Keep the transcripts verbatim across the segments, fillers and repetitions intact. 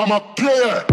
I'm a player.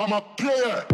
I'm a player.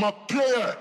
I'm a player.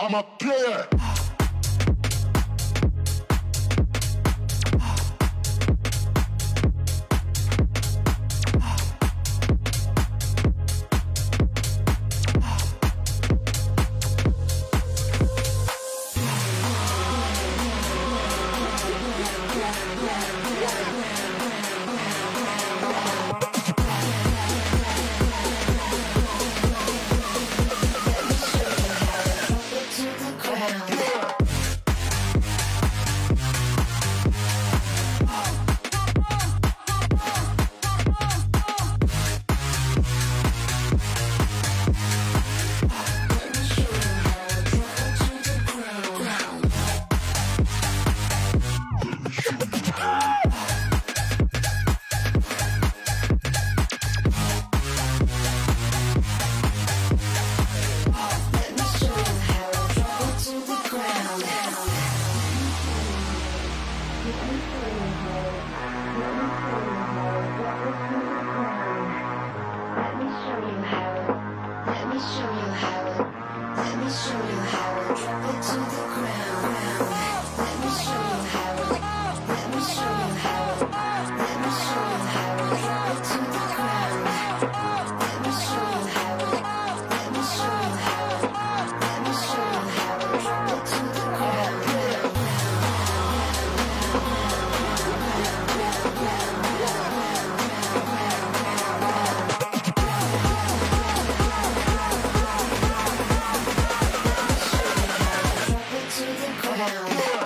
I'm a player. Wow.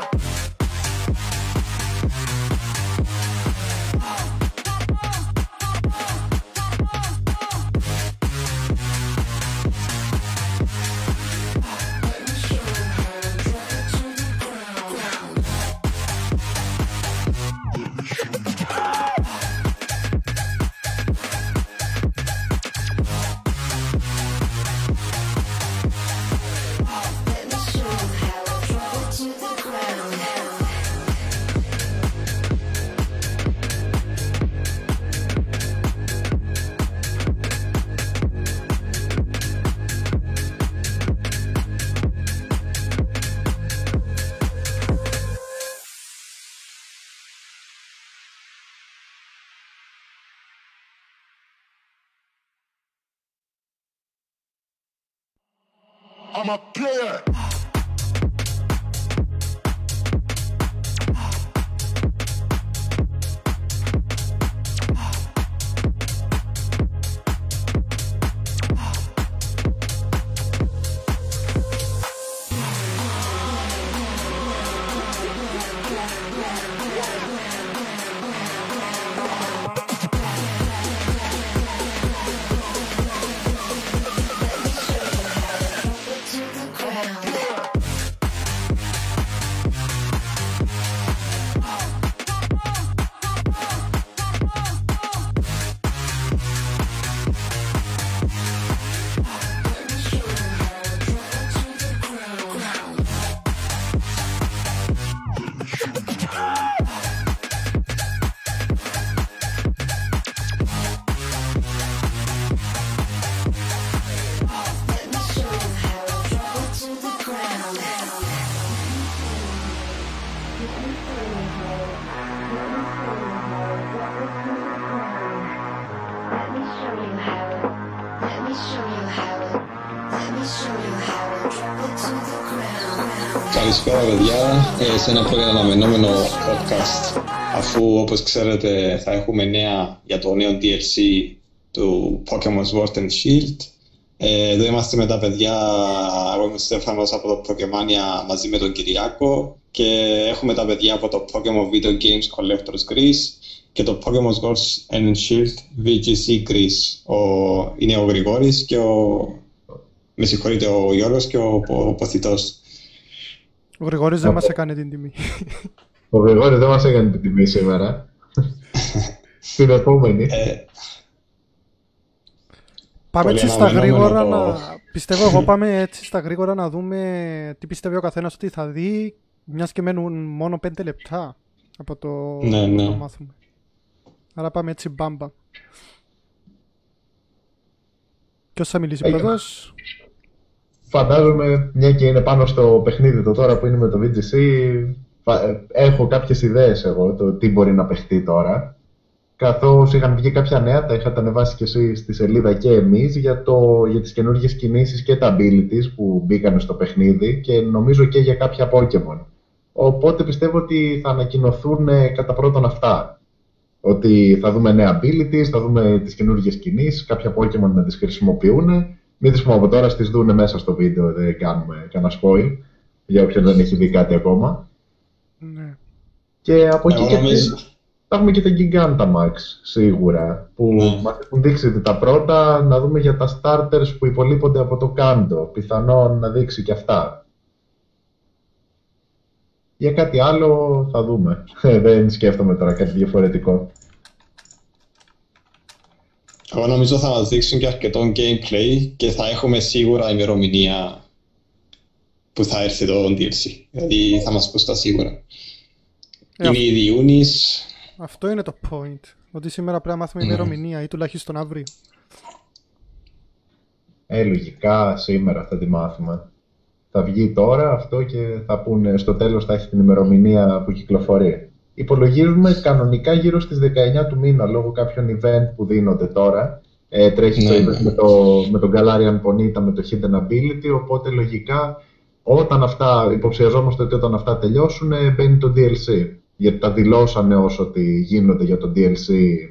I'm a player. Καλησπέρα παιδιά, ε, σε ένα προαναμενόμενο podcast, αφού όπως ξέρετε θα έχουμε νέα για το νέο ντι ελ σι του Pokemon Sword and Shield. ε, Εδώ είμαστε με τα παιδιά, εγώ είμαι ο Στέφανος από το Pokemania μαζί με τον Κυριάκο και έχουμε τα παιδιά από το Pokemon Video Games Collectors Greece και το Pokemon Sword and Shield βι τζι σι Greece. Ο... είναι ο Γρηγόρης και ο... με συγχωρείτε, ο Γιώργος και ο, ο... ο Ποθητός. Ο Γρηγόρης δεν μας έκανε την τιμή. Ο Γρηγόρης δεν μας έκανε την τιμή σήμερα. Στην επόμενη. Πάμε έτσι στα γρήγορα να... Πιστεύω εγώ πάμε έτσι στα γρήγορα να δούμε τι πιστεύει ο καθένας ότι θα δει, μιας και μένουν μόνο πέντε λεπτά από το να μάθουμε. Άρα πάμε έτσι μπάμπα. Ποιος θα μιλήσει πρώτος? Φαντάζομαι, μια και είναι πάνω στο παιχνίδι το τώρα που είναι με το βι τζι σι, έχω κάποιες ιδέες εγώ το τι μπορεί να παιχτεί τώρα. Καθώς είχαν βγει κάποια νέα, τα είχατε ανεβάσει και εσείς στη σελίδα και εμείς για, το, για τις καινούργιες κινήσεις και τα abilities που μπήκαν στο παιχνίδι και νομίζω και για κάποια Pokemon. Οπότε πιστεύω ότι θα ανακοινωθούν κατά πρώτον αυτά. Ότι θα δούμε νέα abilities, θα δούμε τις καινούργιες κινήσεις, κάποια Pokemon να τις χρησιμοποιούν. Μην τις πούμε από τώρα, τις δούνε μέσα στο βίντεο, δεν κάνουμε κανένα spoil για όποιον δεν έχει δει κάτι ακόμα. Ναι. Και από εκεί και πίσω θα έχουμε και τα Gigantamax σίγουρα, που ναι. Μας έχουν δείξει τα πρώτα, να δούμε για τα starters που υπολείπονται από το κάντο, πιθανόν να δείξει και αυτά. Για κάτι άλλο θα δούμε, δεν σκέφτομαι τώρα κάτι διαφορετικό. Εγώ νομίζω θα μας δείξουν και αρκετό gameplay και θα έχουμε σίγουρα ημερομηνία που θα έρθει το ντι ελ σι. Δηλαδή θα μας πούν τα σίγουρα. Ε, είναι ήδη Ιούνις. Αυτό είναι το point. Ότι σήμερα πρέπει να μάθουμε ημερομηνία mm. ή τουλάχιστον αύριο. Ε, λογικά σήμερα θα τη μάθουμε. Θα βγει τώρα αυτό και θα πούνε στο τέλος θα έχει την ημερομηνία που κυκλοφορεί. Υπολογίζουμε κανονικά γύρω στις δεκαεννιά του μήνα λόγω κάποιων event που δίνονται τώρα. Ε, τρέχει ναι, το event ναι. με, το, με τον Galarian Ponita, με το Hidden Ability, οπότε λογικά όταν αυτά, υποψιαζόμαστε ότι όταν αυτά τελειώσουν μπαίνει το ντι ελ σι. Γιατί τα δηλώσανε όσο ότι γίνονται για το ντι ελ σι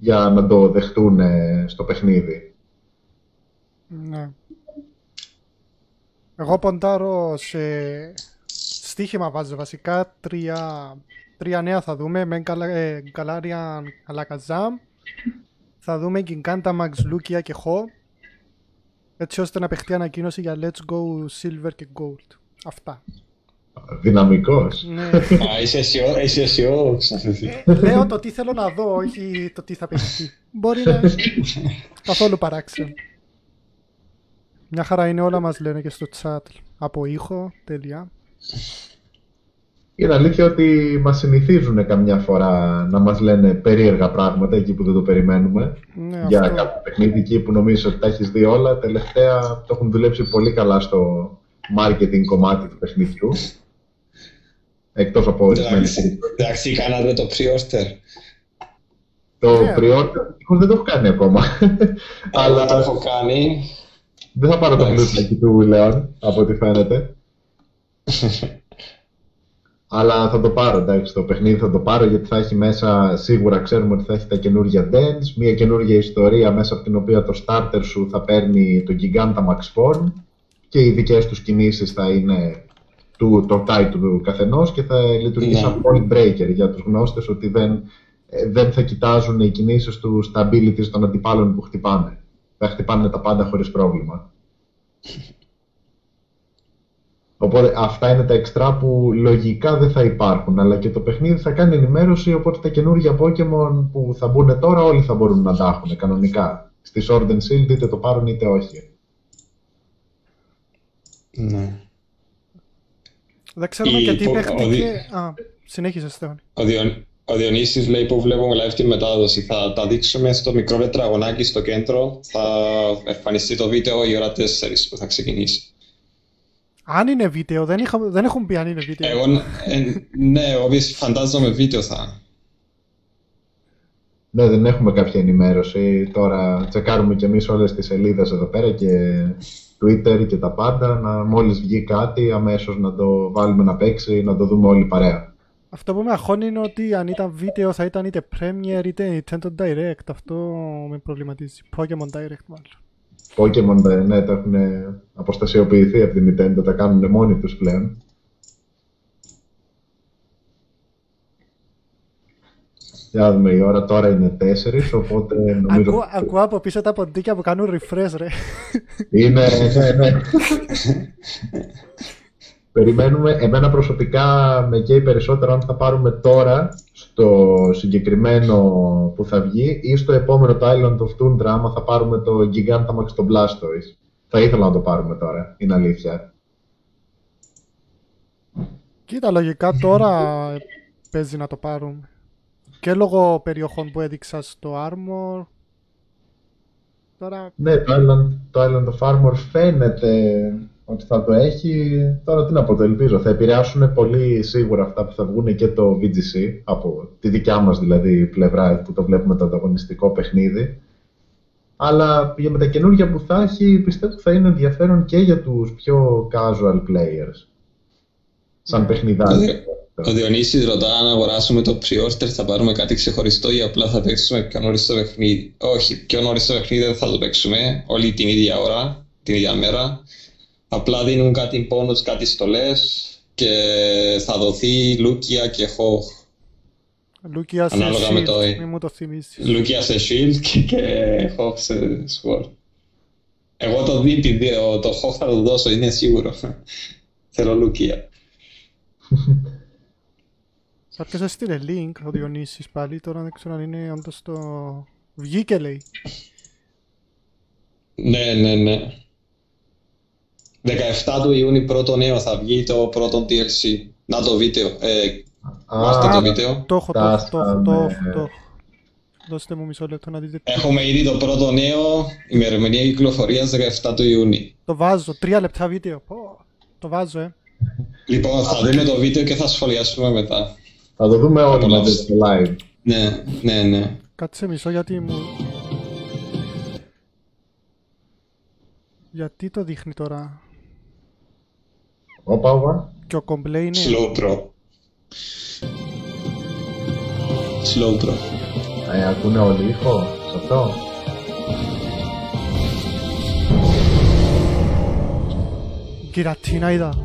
για να το δεχτούν στο παιχνίδι. Ναι. Εγώ ποντάρω σε... Στοίχημα βάζω βασικά, τρία, τρία νέα θα δούμε, με Galarian Alakazam, θα δούμε Gigantamax, Lukia και Ho, έτσι ώστε να παιχτεί ανακοίνωση για Let's Go, Silver και Gold. Αυτά. Δυναμικός. Ναι. Α, είσαι αισιόδοξα. Ε, λέω το τι θέλω να δω, όχι το τι θα παιχτεί. Μπορεί να... Καθόλου παράξενο. Μια χαρά είναι όλα μας λένε και στο chat. Από ήχο, τέλεια. Είναι αλήθεια ότι μας συνηθίζουν καμιά φορά να μας λένε περίεργα πράγματα εκεί που δεν το περιμένουμε. Ναι, για αυτό... κάποιο παιχνίδι εκεί που νομίζεις ότι τα έχεις δει όλα. Τελευταία το έχουν δουλέψει πολύ καλά στο marketing κομμάτι του παιχνιδιού. Εκτός από ορισμένες. Εντάξει, κάνατε το pre-order. Το yeah. pre-order δεν το έχω κάνει ακόμα. Αλλά το έχω κάνει. Δεν θα πάρω το πλούτλακι του Λεόν, από ό,τι φαίνεται. Αλλά θα το πάρω, εντάξει, το παιχνίδι θα το πάρω γιατί θα έχει μέσα, σίγουρα ξέρουμε ότι θα έχει τα καινούργια dance, μια καινούργια ιστορία μέσα από την οποία το starter σου θα παίρνει τον Gigantamax Form και οι δικές τους κινήσεις θα είναι του, το title του καθενός και θα λειτουργεί yeah. σαν point breaker για τους γνώστες ότι δεν, δεν θα κοιτάζουν οι κινήσεις του στα abilities των αντιπάλων που χτυπάνε. Θα χτυπάνε τα πάντα χωρίς πρόβλημα. Οπότε αυτά είναι τα εξτρά που λογικά δεν θα υπάρχουν, αλλά και το παιχνίδι θα κάνει ενημέρωση, οπότε τα καινούργια Pokemon που θα μπουν τώρα όλοι θα μπορούν να τα έχουν κανονικά. Στη Sword and Shield είτε το πάρουν είτε όχι. Ναι. Δεν ξέρουμε και τι παίχτηκε... Α, συνέχισε Στέφανη. Ο Διονύσης λέει που βλέπουμε live τη μετάδοση, θα τα δείξουμε στο μικρό τετραγωνάκι στο κέντρο, θα εμφανιστεί το βίντεο η ώρα τέσσερις που θα ξεκινήσει. Αν είναι βίντεο, δεν, είχα, δεν έχουν πει αν είναι βίντεο. Εγώ, ε, ναι, όποιος φαντάζομαι βίντεο θα. Ναι, δεν έχουμε κάποια ενημέρωση. Τώρα τσεκάρουμε κι εμείς όλες τις σελίδες εδώ πέρα και Twitter και τα πάντα. Να, μόλις βγει κάτι, αμέσως να το βάλουμε να παίξει, να το δούμε όλοι παρέα. Αυτό που με αγχώνει είναι ότι αν ήταν βίντεο θα ήταν είτε Premiere είτε Nintendo Direct. Αυτό με προβληματίζει. Pokemon Direct μάλλον. Pokemon, ναι, τα έχουν αποστασιοποιηθεί από την Nintendo, τα κάνουν μόνοι τους πλέον. Για να δούμε, η ώρα τώρα είναι τέσσερις, οπότε νομίζω... Ακούω, ακούω από πίσω τα ποντίκια που κάνουν refresh, ρε. Είναι, ναι, ναι. Περιμένουμε, εμένα προσωπικά με καίει περισσότερο αν θα πάρουμε τώρα στο συγκεκριμένο που θα βγει ή στο επόμενο το Island of Tundra άμα θα πάρουμε το Gigantamax στο Blastoise. Θα ήθελα να το πάρουμε τώρα, είναι αλήθεια. Κοίτα, λογικά τώρα παίζει να το πάρουμε. Και λόγω περιοχών που έδειξα στο Armor. Τώρα... Ναι, το Island, το Island of Armor φαίνεται... ότι θα το έχει, τώρα τι να πω, το ελπίζω. Θα επηρεάσουν πολύ σίγουρα αυτά που θα βγουν και το βι τζι σι, από τη δικιά μας δηλαδή πλευρά που το βλέπουμε το ανταγωνιστικό παιχνίδι. Αλλά για με τα καινούργια που θα έχει, πιστεύω θα είναι ενδιαφέρον και για τους πιο casual players. Σαν παιχνιδάκι. Ο Διονύσης ρωτά αν αγοράσουμε το pre-order θα πάρουμε κάτι ξεχωριστό ή απλά θα παίξουμε πιο νωρίς το παιχνίδι. Όχι, πιο νωρίς το παιχνίδι δεν θα το παίξουμε, όλη την ίδια ώρα, την ίδια μέρα. Απλά δίνουν κάτι πόνος, κάτι στολές και θα δοθεί Λούκια και Χοχ. Λούκια σε shield, το... μην μου το θυμίσεις. Λούκια σε shield και, και Χοχ σε sword. Εγώ το δίπι, το Χοχ θα το δώσω, είναι σίγουρο. Θέλω Λούκια. Θα αρκέσαι στείλε link, ο Διονύσης πάλι, τώρα δεν ξέρω αν είναι όντως το... Βγήκε λέει. Ναι, ναι, ναι. δεκαεφτά του Ιούνιου πρώτο νέο θα βγει το πρώτο ντι ελ σι. Να το βίντεο. Βάστε το βίντεο. Το έχω, το έχω. Δώστε μου μισό λεπτό να δείτε. Έχουμε ήδη το πρώτο νέο, ημερομηνία κυκλοφορίας δεκαεφτά του Ιουνίου. Το βάζω, τρία λεπτά βίντεο. Το βάζω, ε. Λοιπόν, θα δούμε το βίντεο και θα σχολιάσουμε μετά. Θα το δούμε όλοι μαζί στο live. Ναι, ναι, ναι. Κάτσε μισό γιατί μου... Γιατί το δείχνει τώρα... Οπα, οπα. Και ο κομπλέ είναι... Slowbro. Slowbro. Ε, ακούνε όλοι ήχο, σε αυτό. Κυρατίνα είδα.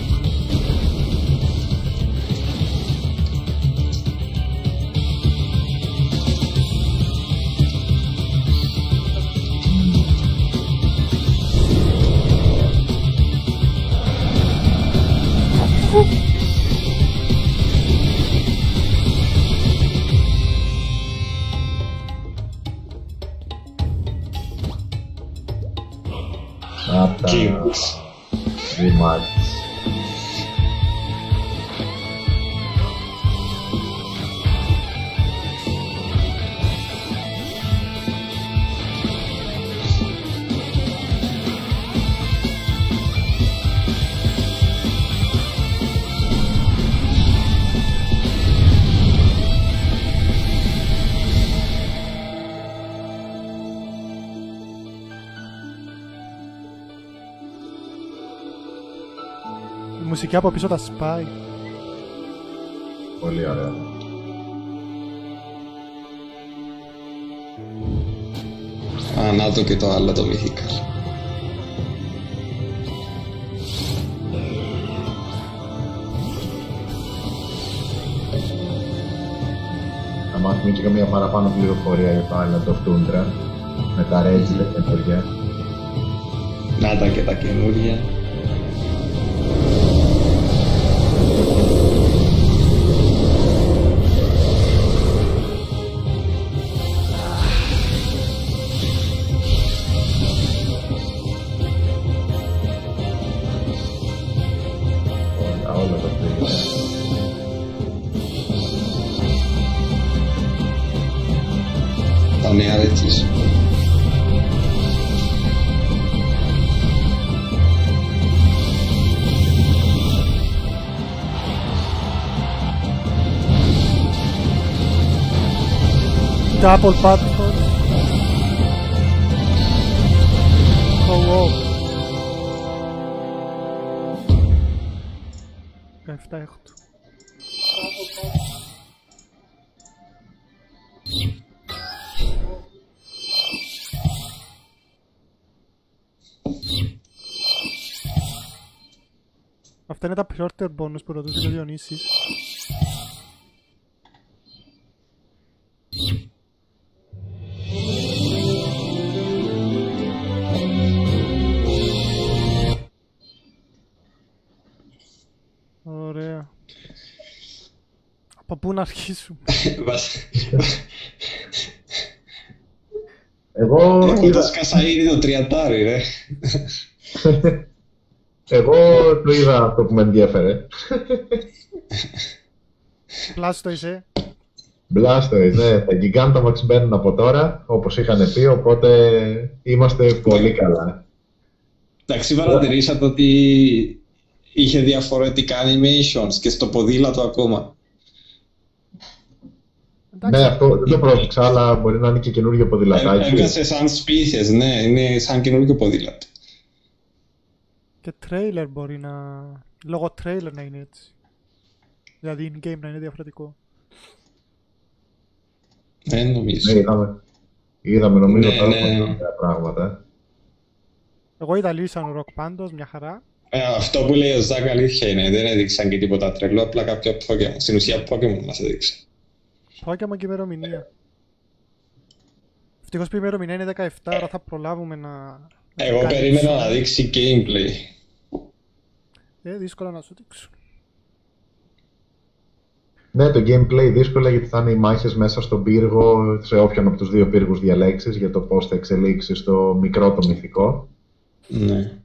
Games. Remarks. μουσική από πίσω τα σπάει. Πολύ ωραία. Α, να το και το άλλο το μυθικά. Να μάθουμε και καμία παραπάνω πληροφορία για το Island of Tundra με τα Regieleki και καινούργια. Να τα και τα καινούργια. Double platform. Hello. Καφτά έχω του. Αυτά είναι τα πιόρτερ bonus που ρωτούσε ο Διονύσης. Πού να αρχίσουμε. Εγώ... Ούτε σκάσα ήδη το τριαντάρι, ρε. Εγώ το είδα αυτό που με ενδιαφέρε. Blastoise. Blastoise, ναι. Τα Gigantamax μπαίνουν από τώρα, όπως είχαν πει, οπότε είμαστε πολύ καλά. Εντάξει, παρατηρήσατε ότι είχε διαφορετικά animations και στο ποδήλατο ακόμα. Ναι, αυτό δεν το πρόσεξα, αλλά μπορεί να είναι και καινούργιο ποδηλατάκι. Έχασε σαν species, ναι, είναι σαν καινούργιο ποδήλατο. Και τρέιλερ μπορεί να... λόγω τρέιλερ να είναι έτσι. Δηλαδή in-game να είναι διαφορετικό. Δεν νομίζω. Ναι, είδαμε. Είδαμε νομίζω ναι, ναι. πράγματα. Εγώ είδα λίγο σαν ροκ πάντως, μια χαρά. Ε, αυτό που λέει ο Ζάκ αλήθεια είναι, δεν έδειξαν και τίποτα τρελό, απλά κάποιο Pokemon. Στην ουσία Pokemon μας έδειξε. Πόκεμα και ημερομηνία. Ευτυχώς που η ημερομηνία είναι δεκαεφτά, άρα θα προλάβουμε να... Εγώ περίμενα να δείξει gameplay. Ε, δύσκολα να σου δείξω. Ναι, το gameplay δύσκολα γιατί θα είναι οι μάχες μέσα στον πύργο, σε όποιον από τους δύο πύργους διαλέξεις, για το πώς θα εξελίξεις το μικρό το μυθικό. Ναι.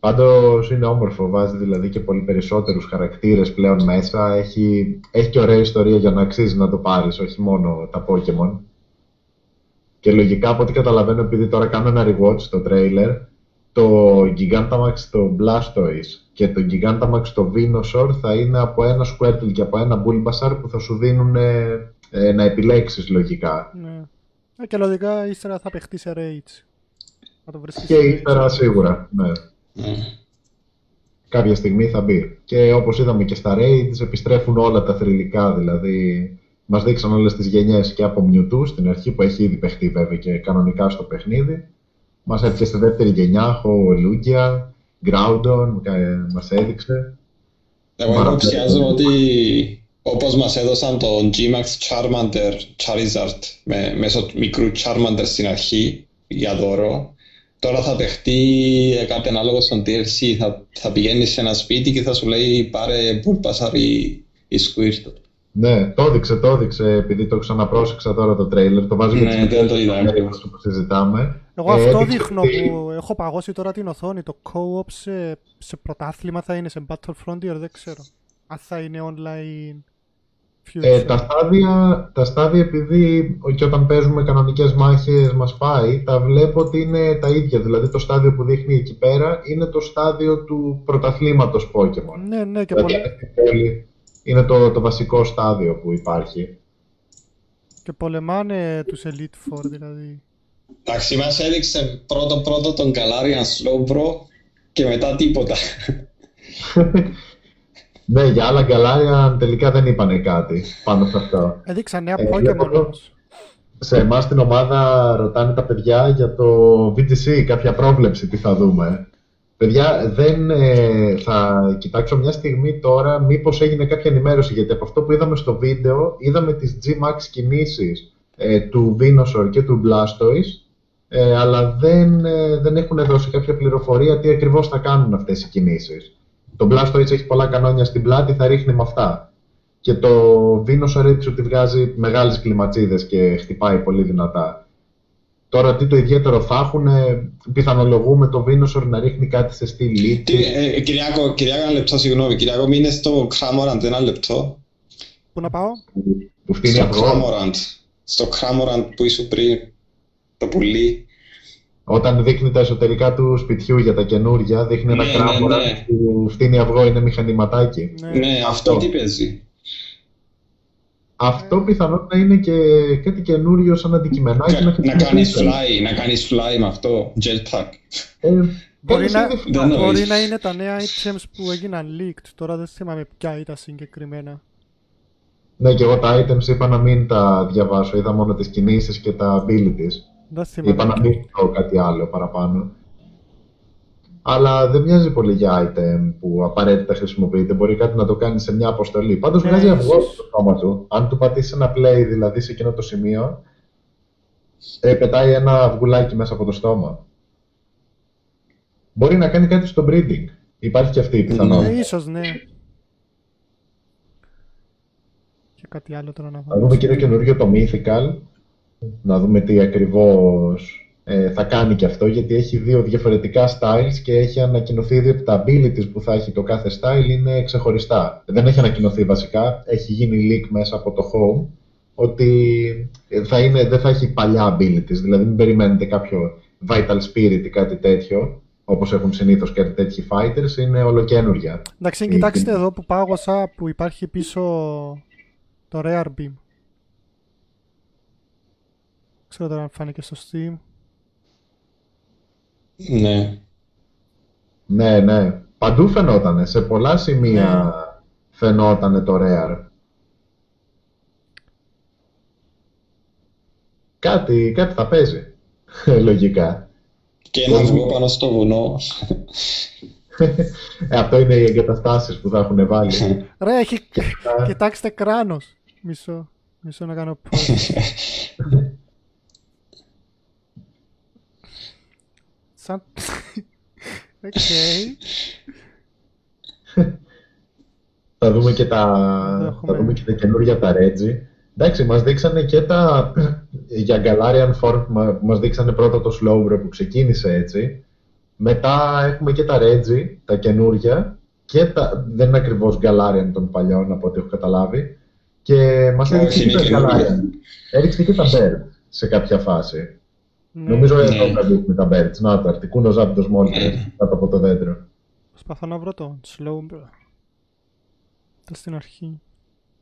Πάντως είναι όμορφο, βάζει δηλαδή και πολύ περισσότερους χαρακτήρες πλέον μέσα. Έχει, έχει και ωραία ιστορία για να αξίζει να το πάρεις, όχι μόνο τα Pokemon. Και λογικά από ό,τι καταλαβαίνω, επειδή τώρα κάνω ένα rewatch στο τρέιλερ, το Gigantamax, το Blastoise και το Gigantamax, το Venusaur θα είναι από ένα Squirtle και από ένα Bulbasaur που θα σου δίνουν ε, ε, να επιλέξεις λογικά. Ναι. Και λογικά ύστερα θα παιχτεί σε Rage. Θα το και ύστερα σίγουρα, ναι. Mm. Κάποια στιγμή θα μπει. Και όπως είδαμε και στα Raids, επιστρέφουν όλα τα θρυλικά. Δηλαδή, μας δείξαν όλες τις γενιές και από Mewtwo στην αρχή που έχει ήδη παιχτεί βέβαια και κανονικά στο παιχνίδι. Μας έφυγε στη δεύτερη γενιά, Lugia, Groudon, μας έδειξε. Εγώ υποψιάζομαι ότι όπως μας έδωσαν τον G-Max Charmander Charizard με, μέσω μικρού Charmander στην αρχή για δώρο. Τώρα θα παιχτεί κάτι ανάλογο στον ντι ελ σι, θα, θα πηγαίνει σε ένα σπίτι και θα σου λέει πάρε Bulbasaur ή Squirtle. Ναι, το έδειξε, το έδειξε, επειδή το ξαναπρόσεξα τώρα το τρέιλερ, το βάζω για τις μικρές που συζητάμε. Εγώ ε, αυτό δείχνω τι... που έχω παγώσει τώρα την οθόνη, το co-op σε, σε πρωτάθλημα θα είναι, σε Battle Frontier, δεν ξέρω. Αν θα είναι online... Ε, τα, στάδια, τα στάδια, επειδή και όταν παίζουμε κανονικές μάχες μας πάει, τα βλέπω ότι είναι τα ίδια. Δηλαδή το στάδιο που δείχνει εκεί πέρα είναι το στάδιο του πρωταθλήματος Pokemon. Ναι, ναι, και δηλαδή, πολύ. Είναι το, το βασικό στάδιο που υπάρχει. Και πολεμάνε τους Elite Four, δηλαδή. Εντάξει, μας έδειξε πρώτο-πρώτο τον Galarian Slowbro και μετά τίποτα. Ναι, για άλλα Galarian τελικά δεν είπανε κάτι πάνω σε αυτό. Έδειξαν νέα ε, Pokemon. Σε εμάς την ομάδα ρωτάνε τα παιδιά για το βι τζι σι, κάποια πρόβλεψη τι θα δούμε. Παιδιά, δεν, ε, θα κοιτάξω μια στιγμή τώρα μήπως έγινε κάποια ενημέρωση, γιατί από αυτό που είδαμε στο βίντεο είδαμε τις G-Max κινήσεις ε, του Venusaur και του Blastoise, ε, αλλά δεν, ε, δεν έχουν δώσει κάποια πληροφορία τι ακριβώς θα κάνουν αυτές οι κινήσεις. Το Blastoise έχει πολλά κανόνια στην πλάτη, θα ρίχνει με αυτά. Και το Venusaur έτσι ότι βγάζει μεγάλες κλιματσίδες και χτυπάει πολύ δυνατά. Τώρα τι το ιδιαίτερο θα έχουν, πιθανολογούμε το Venusaur να ρίχνει κάτι σε στυλ λίτη. Ε, Κυριάκο, Κυριάκο, ένα λεπτό, συγγνώμη. Κυριάκο, μην είναι στο Cramorant, ένα λεπτό. Πού να πάω? Στο Cramorant. Στο Cramorant που ήσουν πριν, το πουλί. Όταν δείχνει τα εσωτερικά του σπιτιού για τα καινούρια, δείχνει ναι, ένα Cramorant ναι, ναι. που φτύνει αυγό, είναι μηχανηματάκι. Ναι, ναι αυτό τι παίζει. Αυτό πιθανότητα είναι και κάτι καινούριο σαν αντικειμενάκι. Να, να κάνεις fly, να κάνεις fly με αυτό, jetpack. Ε, μπορεί, να, να, μπορεί να είναι τα νέα items που έγιναν leaked, τώρα δεν θυμάμαι ποια ήταν συγκεκριμένα. Ναι, και εγώ τα items είπα να μην τα διαβάσω, είδα μόνο τις κινήσεις και τα abilities. Δεν θυμάμαι. Είπα να μην πω κάτι άλλο παραπάνω. Αλλά δεν μοιάζει πολύ για item που απαραίτητα χρησιμοποιείται. Μπορεί κάτι να το κάνει σε μια αποστολή. Πάντως βγάζει ναι, αυγό στο σώμα του. Αν του πατήσει ένα play, δηλαδή σε εκείνο το σημείο, ε, πετάει ένα αυγουλάκι μέσα από το στόμα. Μπορεί να κάνει κάτι στο breeding. Υπάρχει και αυτή η πιθανότητα. Ναι, ίσως ναι. Και κάτι άλλο τώρα να βάλω. Να δούμε και το καινούργιο το Mythical. Να δούμε τι ακριβώς θα κάνει και αυτό, γιατί έχει δύο διαφορετικά styles και έχει ανακοινωθεί ήδη ότι τα abilities που θα έχει το κάθε style είναι ξεχωριστά. Δεν έχει ανακοινωθεί βασικά, έχει γίνει leak μέσα από το home ότι θα είναι, δεν θα έχει παλιά abilities, δηλαδή μην περιμένετε κάποιο vital spirit ή κάτι τέτοιο, όπως έχουν συνήθως και τέτοιοι fighters, είναι ολοκένουργια. Εντάξει, κοιτάξτε εδώ που πάγωσα που υπάρχει πίσω το Rare Beam. Ξέρω τώρα αν φάνηκε στο Steam. Ναι. Ναι, ναι. Παντού φαινότανε. Σε πολλά σημεία ναι. φαινότανε το Rare. Κάτι, κάτι θα παίζει. Λογικά. Και ένα βγω πάνω στο βουνό. ε, αυτό είναι οι εγκαταστάσεις που θα έχουν βάλει. Ρε, έχει... κοιτάξτε κράνος. Μισό. Μισό να κάνω πόδι. Σαν... Okay. Θα δούμε και τα, θα δούμε και τα καινούργια τα Regi. Εντάξει, μας δείξανε και τα... για Galarian Form, μας δείξανε πρώτα το Slowbro που ξεκίνησε έτσι. Μετά έχουμε και τα Regi, τα καινούργια. Και τα... δεν είναι ακριβώς Galarian των παλιών, από ό,τι έχω καταλάβει. Και μας έδειξε και τα Galarian. Έριξε και τα Bird σε κάποια φάση. Ναι. Νομίζω ότι ναι. θα δείχνει τα Birds. Να, το Articuno, Zapdos, Moltres, κάτω από το δέντρο. Προσπαθώ να βρω το Slowbro. Ήταν στην αρχή.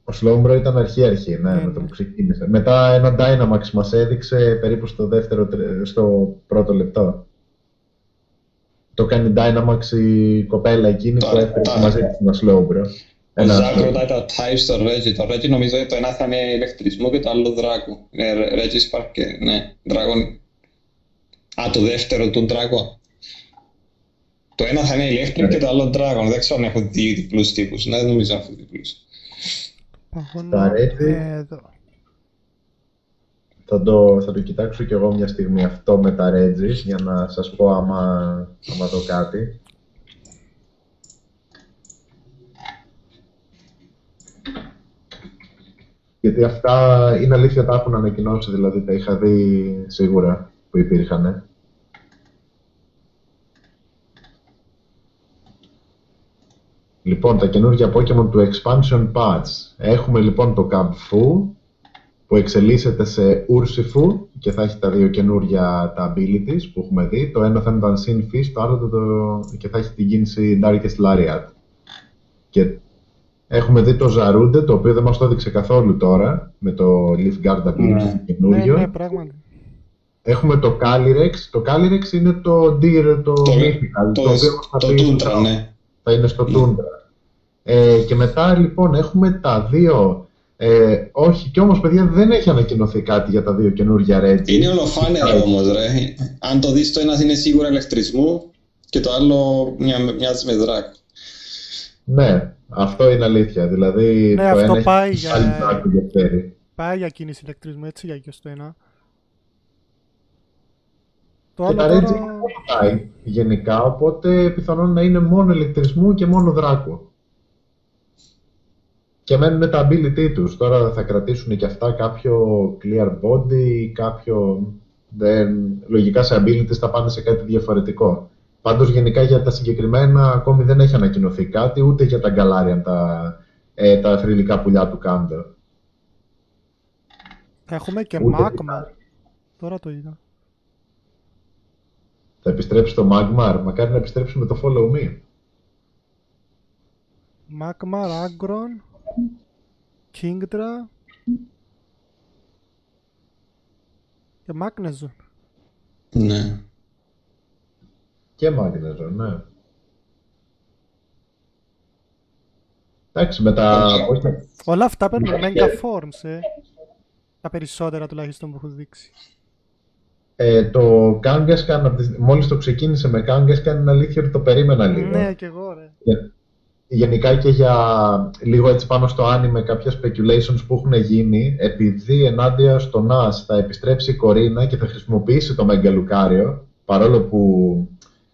Ο Slowbro ήταν αρχή-αρχή, ναι, ναι, με το που ξεκίνησε. Μετά ένα Dynamax μας έδειξε περίπου στο, δεύτερο, στο πρώτο λεπτό. Το κάνει Dynamax η κοπέλα εκείνη το που έφερε μαζί της ένα Slowbro. Ο Ζακ ρωτάει τα types στο Regi. Το Regi νομίζω ότι το ένα θα είναι ηλεκτρισμό και το άλλο δράκο. Regi Spark και ναι, Dragon. Α, το δεύτερο, τον Dragon. Το ένα θα είναι ηλεκτρικό και το άλλο Dragon. Δεν ξέρω αν έχω δύο διπλούς τύπους. Ναι, δεν νομίζω αν έχω διπλούς. Στα Regi. Θα το, θα το κοιτάξω κι εγώ μια στιγμή αυτό με τα Regi για να σας πω άμα, άμα δω κάτι. Γιατί αυτά είναι αλήθεια τα έχουν ανακοινώσει, δηλαδή τα είχα δει σίγουρα που υπήρχαν. Λοιπόν, τα καινούργια Pokemon του Expansion Patch. Έχουμε λοιπόν το Καμφού που εξελίσσεται σε Urshifu και θα έχει τα δύο καινούργια τα abilities που έχουμε δει. Το ένα θα είναι το Unseen Fish, το άλλο το... και θα έχει την κίνηση Darkest Lariat. Και έχουμε δει το Ζαρούντε, το οποίο δεν μας το έδειξε καθόλου τώρα, με το Leaf Guard Ability yeah. καινούριο. Ναι, ναι, πράγματι. Έχουμε το Calyrex. Το Calyrex είναι το Deer, το... Το, το, το, το, το, το, το, το Tundra, ναι. θα είναι στο Tundra. Ε, και μετά λοιπόν έχουμε τα δύο. Ε, όχι, και όμως παιδιά δεν έχει ανακοινωθεί κάτι για τα δύο καινούργια Reggie. Είναι ολοφάνερα όμως ρε. Αν το δεις, το ένα είναι σίγουρα ηλεκτρισμού και το άλλο μια, μοιάζει με δράκ. Ναι, αυτό είναι αλήθεια. Δηλαδή ναι, το ένα πάει έχει άλλη δράκ που διαφέρει. Πάει για κίνηση ηλεκτρισμού, έτσι, για και στο ένα. Το και άλλο τα Reggie είναι όλα γενικά, οπότε πιθανόν να είναι μόνο ηλεκτρισμού και μόνο δράκου. Και μένουν τα ability τους. Τώρα θα κρατήσουν και αυτά κάποιο clear body, κάποιο... Δεν... Λογικά σε abilities θα πάνε σε κάτι διαφορετικό. Πάντως γενικά για τα συγκεκριμένα ακόμη δεν έχει ανακοινωθεί κάτι, ούτε για τα Galarian, τα, ε, τα θρυλικά πουλιά του Κάμπερ. Έχουμε και Magmar. Τώρα το είδα. Θα επιστρέψει το Magmar. Μακάρι να επιστρέψουμε το Follow Me. Magmar, Aggron... Kingdra και Magnezone. Ναι. Και Magnezone, ναι. Εντάξει, με τα... Όλα αυτά παίρνουν Mega Forms, ε. Τα περισσότερα τουλάχιστον που έχουν δείξει. Ε, το Kangaskhan, μόλις το ξεκίνησε με Kangaskhan, είναι αλήθεια ότι το περίμενα λίγο. Ναι, και εγώ, ρε. Yeah. Γενικά και για λίγο έτσι πάνω στο anime κάποια speculations που έχουν γίνει, επειδή ενάντια στο Nas θα επιστρέψει η Κορίνα και θα χρησιμοποιήσει το Mega Lucario, παρόλο που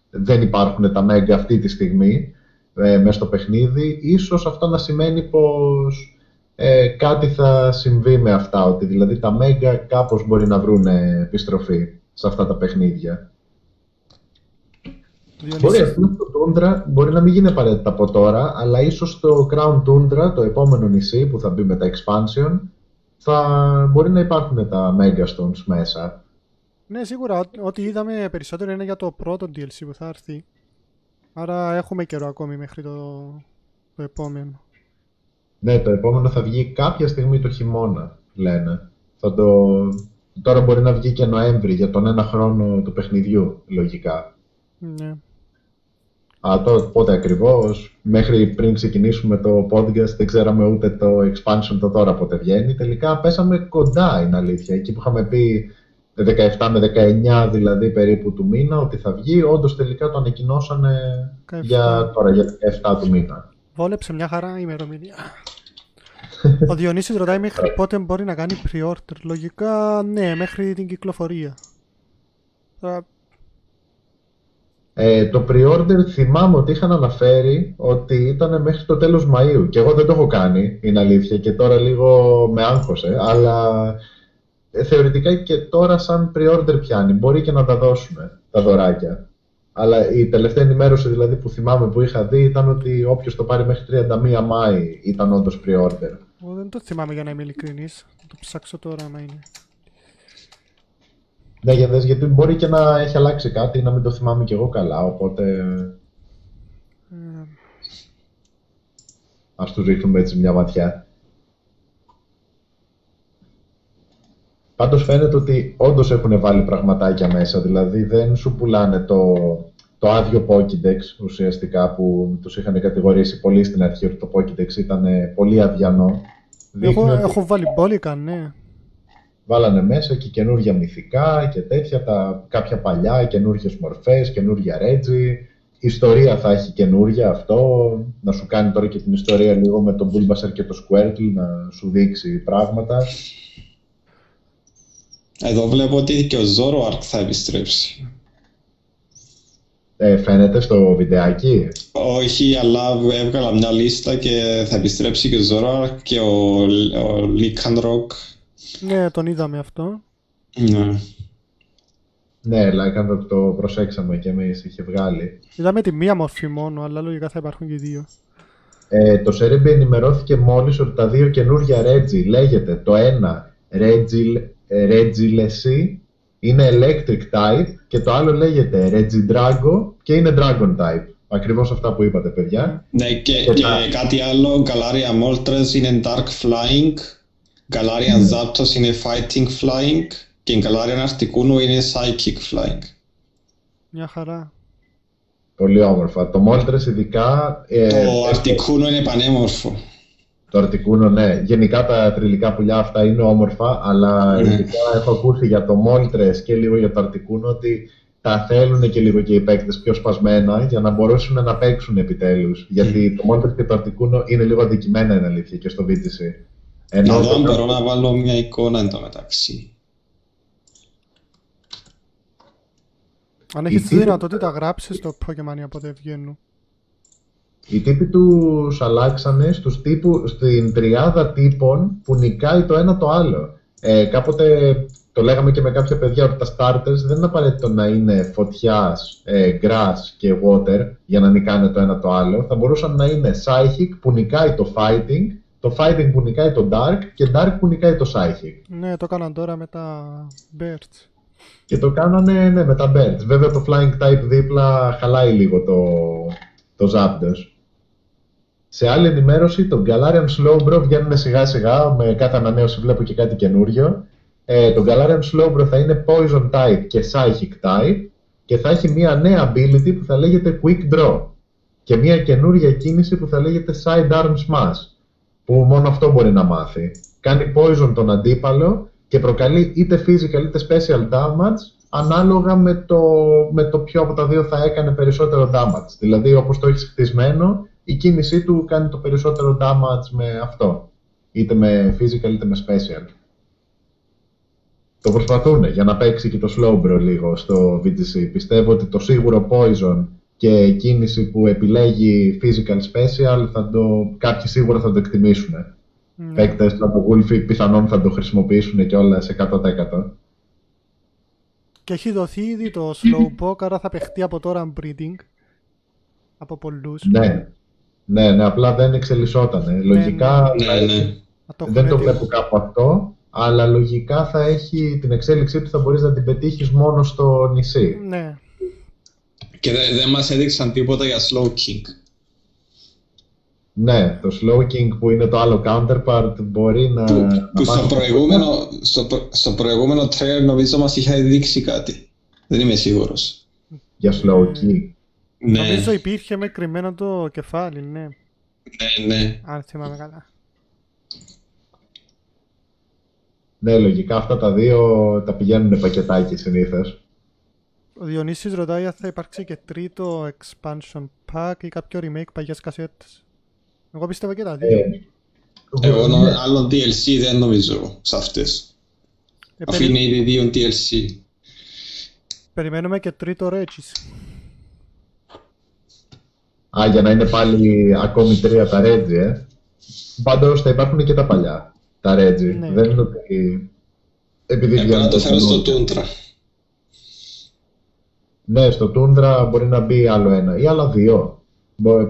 δεν υπάρχουν τα Mega αυτή τη στιγμή ε, μέσα στο παιχνίδι, ίσως αυτό να σημαίνει πως ε, κάτι θα συμβεί με αυτά, ότι δηλαδή τα Mega κάπως μπορεί να βρουν επιστροφή σε αυτά τα παιχνίδια. Μπορεί αυτό το Tundra, μπορεί να μην γίνει απαραίτητα από τώρα, αλλά ίσως το Crown Tundra, το επόμενο νησί που θα μπει με τα expansion, θα μπορεί να υπάρχουν τα Megastones μέσα. Ναι, σίγουρα. Ό,τι είδαμε περισσότερο είναι για το πρώτο ντι ελ σι που θα έρθει. Άρα έχουμε καιρό ακόμη μέχρι το, το επόμενο. Ναι, το επόμενο θα βγει κάποια στιγμή το χειμώνα, λένε. Θα το... Τώρα μπορεί να βγει και Νοέμβρη για τον ένα χρόνο του παιχνιδιού, λογικά. Ναι. Α, το πότε ακριβώς, μέχρι πριν ξεκινήσουμε το podcast δεν ξέραμε ούτε το expansion το τώρα πότε βγαίνει. Τελικά πέσαμε κοντά, είναι αλήθεια. Εκεί που είχαμε πει δεκαεπτά με δεκαεννιά δηλαδή περίπου του μήνα ότι θα βγει, όντως τελικά το ανακοινώσανε για, τώρα, για δεκαεπτά του μήνα. Βόλεψε μια χαρά η ημερομηνία. Ο Διονύσης ρωτάει μέχρι πότε μπορεί να κάνει pre-order. Λογικά ναι, μέχρι την κυκλοφορία. Ε, το pre-order θυμάμαι ότι είχαν αναφέρει ότι ήταν μέχρι το τέλος Μαΐου και εγώ δεν το έχω κάνει, είναι αλήθεια, και τώρα λίγο με άγχωσε, αλλά θεωρητικά και τώρα σαν pre-order πιάνει, μπορεί και να τα δώσουμε τα δωράκια, αλλά η τελευταία ενημέρωση δηλαδή που θυμάμαι που είχα δει ήταν ότι όποιος το πάρει μέχρι τριάντα μία Μάη ήταν όντως pre-order. Εγώ δεν το θυμάμαι, για να είμαι ειλικρινής, θα το ψάξω τώρα να είναι. Ναι, για δες, γιατί μπορεί και να έχει αλλάξει κάτι ή να μην το θυμάμαι κι εγώ καλά, οπότε... Mm. Ας του ρίχνουμε έτσι μια ματιά. Πάντως φαίνεται ότι όντως έχουν βάλει πραγματάκια μέσα, δηλαδή δεν σου πουλάνε το, το άδειο Pokédex ουσιαστικά που τους είχαν κατηγορήσει πολύ στην αρχή ότι το Pokédex ήταν πολύ αδιανό. Εγώ ότι... έχω βάλει μπόλικα, ναι. Βάλανε μέσα και καινούργια μυθικά και τέτοια, τα, κάποια παλιά, καινούργιες μορφές, καινούργια Reggie. Ιστορία θα έχει καινούργια αυτό, να σου κάνει τώρα και την ιστορία λίγο με τον Bulbasaur και το Squirtle, να σου δείξει πράγματα. Εδώ βλέπω ότι και ο Zoroark θα επιστρέψει. Ε, φαίνεται στο βιντεάκι. Όχι, αλλά έβγαλα μια λίστα και θα επιστρέψει και ο Zoroark και ο, ο Lycanroc. Ναι, τον είδαμε αυτό. Ναι. Ναι, Lycanroc το προσέξαμε και εμείς, είχε βγάλει. Είδαμε τη μία μορφή μόνο, αλλά λογικά θα υπάρχουν και δύο. Ε, το Cerebi ενημερώθηκε μόλις ότι τα δύο καινούργια Reggie λέγεται το ένα Regieleki, είναι Electric Type, και το άλλο λέγεται Regidrago και είναι Dragon Type. Ακριβώς αυτά που είπατε, παιδιά. Ναι, και, και, και τα... κάτι άλλο, Galarian Moltres είναι Dark Flying. Galarian mm. Zapdos είναι Fighting Flying και Galarian Articuno είναι Psychic Flying. Μια χαρά. Πολύ όμορφα. Το Moltres ειδικά... Ε, το Articuno είναι πανέμορφο. Το Articuno, ναι. Γενικά τα τριλικά πουλιά αυτά είναι όμορφα, αλλά ναι. Ειδικά έχω ακούσει για το Moltres και λίγο για το Articuno ότι τα θέλουν και λίγο και οι παίκτες πιο σπασμένα για να μπορέσουν να παίξουν επιτέλους. Γιατί το Moltres και το Articuno είναι λίγο αντικειμένα, είναι αλήθεια, και στο βι τι σι. Ενώ να δω αν μπορώ να βάλω μια εικόνα εν τω μεταξύ. Αν έχεις τη δυνατότητα, γράψε στο Pokemon από ό,τι βγαίνουν. Οι τύποι τους αλλάξανε στους τύπου, στην τριάδα τύπων που νικάει το ένα το άλλο. Ε, κάποτε το λέγαμε και με κάποια παιδιά ότι τα starters δεν είναι απαραίτητο να είναι φωτιάς, ε, grass και water για να νικάνε το ένα το άλλο. Θα μπορούσαν να είναι psychic που νικάει το fighting, το fighting που νικάει το dark και dark που νικάει το psychic. Ναι, το έκαναν τώρα με τα birds. Και το κάνανε ναι, με τα Birds. Βέβαια το Flying Type δίπλα χαλάει λίγο το, το Zapdos. Σε άλλη ενημέρωση, το Galarian Slowbro βγαίνουν σιγά σιγά, με κάθε ανανέωση βλέπω και κάτι καινούριο. Ε, το Galarian Slowbro θα είναι Poison Type και Psychic Type και θα έχει μια νέα ability που θα λέγεται Quick Draw και μια καινούρια κίνηση που θα λέγεται Side Arm Smash, που μόνο αυτό μπορεί να μάθει. Κάνει Poison τον αντίπαλο και προκαλεί είτε physical είτε special damage ανάλογα με το, με το ποιο από τα δύο θα έκανε περισσότερο damage. Δηλαδή όπως το έχει χτισμένο, η κίνησή του κάνει το περισσότερο damage με αυτό. Είτε με physical είτε με special. Το προσπαθούν για να παίξει και το Slowbro λίγο στο βι τι σι. Πιστεύω ότι το σίγουρο poison και η κίνηση που επιλέγει physical special θα το, κάποιοι σίγουρα θα το εκτιμήσουν. Mm. Παίκτες από Γούλφι πιθανόν θα το χρησιμοποιήσουν και όλα σε εκατό τοις εκατό. Και έχει δοθεί ήδη το Slowpoke, άρα θα παιχτεί από τώρα breeding. Από πολλούς. Ναι, ναι, ναι, απλά δεν εξελισσότανε. Λογικά ναι, ναι. Ναι, ναι. Δεν το βλέπω κάπου αυτό, αλλά λογικά θα έχει την εξέλιξή του, θα μπορείς να την πετύχεις μόνο στο νησί. Ναι. Και δεν δε μας έδειξαν τίποτα για Slow King. Ναι, το Slow King που είναι το άλλο counterpart μπορεί να... Που, να που στο, προηγούμενο, στο, στο προηγούμενο trailer νομίζω μας είχε δείξει κάτι. Δεν είμαι σίγουρος. Για Slow King. Ναι. Νομίζω υπήρχε με κρυμμένο το κεφάλι, ναι. Ναι, ναι. Αν θυμάμαι καλά. Ναι, λογικά αυτά τα δύο τα πηγαίνουν πακετάκι συνήθως. Ο Διονύσης ρωτάει αν θα υπάρξει και τρίτο expansion pack ή κάποιο remake παγιάς κασιέτες. Εγώ πιστεύω και τα δύο. Ε, εγώ νο, άλλο ντι ελ σι δεν νομίζω σε αυτές. Ε, Αφού περι... είναι ήδη δύο ντι ελ σι. Περιμένουμε και τρίτο Regis. Α, για να είναι πάλι ακόμη τρία τα Regis, ε. Πάντως θα υπάρχουν και τα παλιά, τα Regis. Ναι. Δεν είναι ότι... Επειδή ε, να το θέλω στο Tundra. Ναι, στο Tundra μπορεί να μπει άλλο ένα ή άλλα δύο.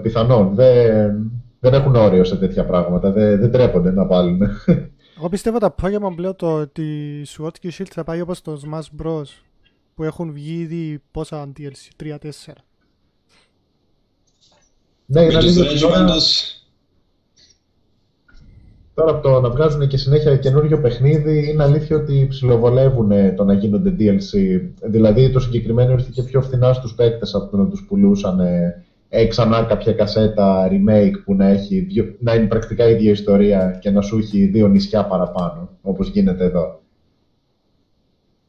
Πιθανόν, δεν... Δεν έχουν όριο σε τέτοια πράγματα, δεν, δεν τρέπονται να βάλουν. Εγώ πιστεύω τα Pokemon πλέον το ότι Sword και Shield θα πάει όπως το Smash Bros. Που έχουν βγει ήδη πόσα ντι ελ σι, τρία τέσσερα. Ναι, είναι αλήθεια. Τώρα από το να βγάζουν και συνέχεια καινούριο παιχνίδι, είναι αλήθεια ότι ψιλοβολεύουν το να γίνονται ντι ελ σι. Δηλαδή το συγκεκριμένο ήρθε και πιο φθηνά στους παίκτες από το να τους πουλούσαν έχει ξανά κάποια κασέτα remake που να, έχει, να είναι πρακτικά η ίδια ιστορία και να σου έχει δύο νησιά παραπάνω, όπως γίνεται εδώ.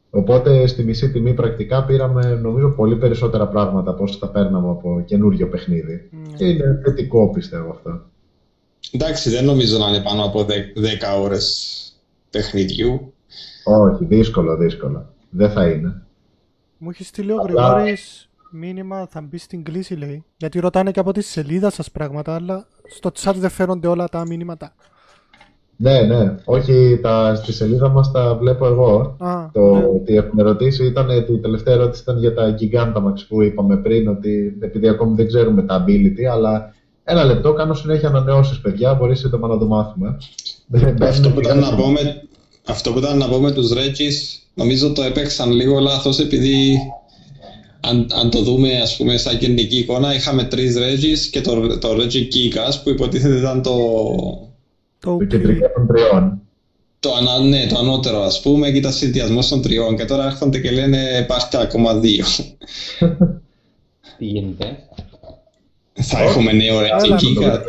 Οπότε στη μισή τιμή πρακτικά πήραμε νομίζω πολύ περισσότερα πράγματα από όσα θα παίρναμε από καινούριο παιχνίδι. Mm. Και είναι θετικό πιστεύω αυτό. Εντάξει, δεν νομίζω να είναι πάνω από δέκα ώρες παιχνιδιού. Όχι, δύσκολο, δύσκολο. Δεν θα είναι. Μου έχει στείλει ο Γρηγόρης μήνυμα, θα μπει στην κλίση λέει, γιατί ρωτάνε και από τη σελίδα σας πράγματα, αλλά στο chat δεν φέρονται όλα τα μηνύματα. Ναι, ναι, όχι, τα, στη σελίδα μας τα βλέπω εγώ. Α, το ναι. Ότι έχουν ερωτήσει, ήταν, η τελευταία ερώτηση ήταν για τα Gigantamax που είπαμε πριν, ότι επειδή ακόμη δεν ξέρουμε τα ability, αλλά ένα λεπτό, κάνω συνέχεια ανανεώσεις παιδιά, μπορεί σύντομα να το μάθουμε. Αυτό που ήταν να πω με, αυτό που ήταν να πω με τους Regis, νομίζω το έπαιξαν λίγο λάθος επειδή Αν, αν το δούμε, ας πούμε, σαν γενική εικόνα, είχαμε τρεις Regis και το, το Regi Gigas που υποτίθεται ήταν το... Το κεντρικό των τριών. Το, ναι, το ανώτερο, ας πούμε, και ήταν συνδυασμός των τριών και τώρα έρχονται και λένε πάρτε ακόμα δύο. siguiente. ¿Sabes cómo me neo la chiquita?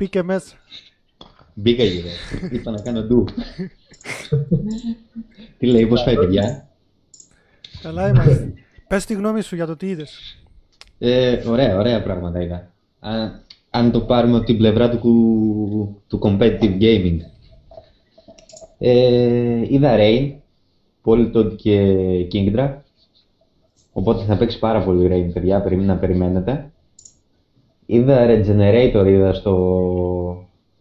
Big M S. Big M S. Τι είπα να κάνω ντου. Τι λέει, πώς πάει, παιδιά? Καλά είμαστε. Πες τη γνώμη σου για το τι είδες. Ωραία, ωραία πράγματα είδα. Αν το πάρουμε από την πλευρά του competitive gaming. Είδα Rain, Politoed και Kingdra. Οπότε θα παίξει πάρα πολύ Rain, παιδιά, πρέπει να περιμένετε. Είδα Regenerator, είδα στο,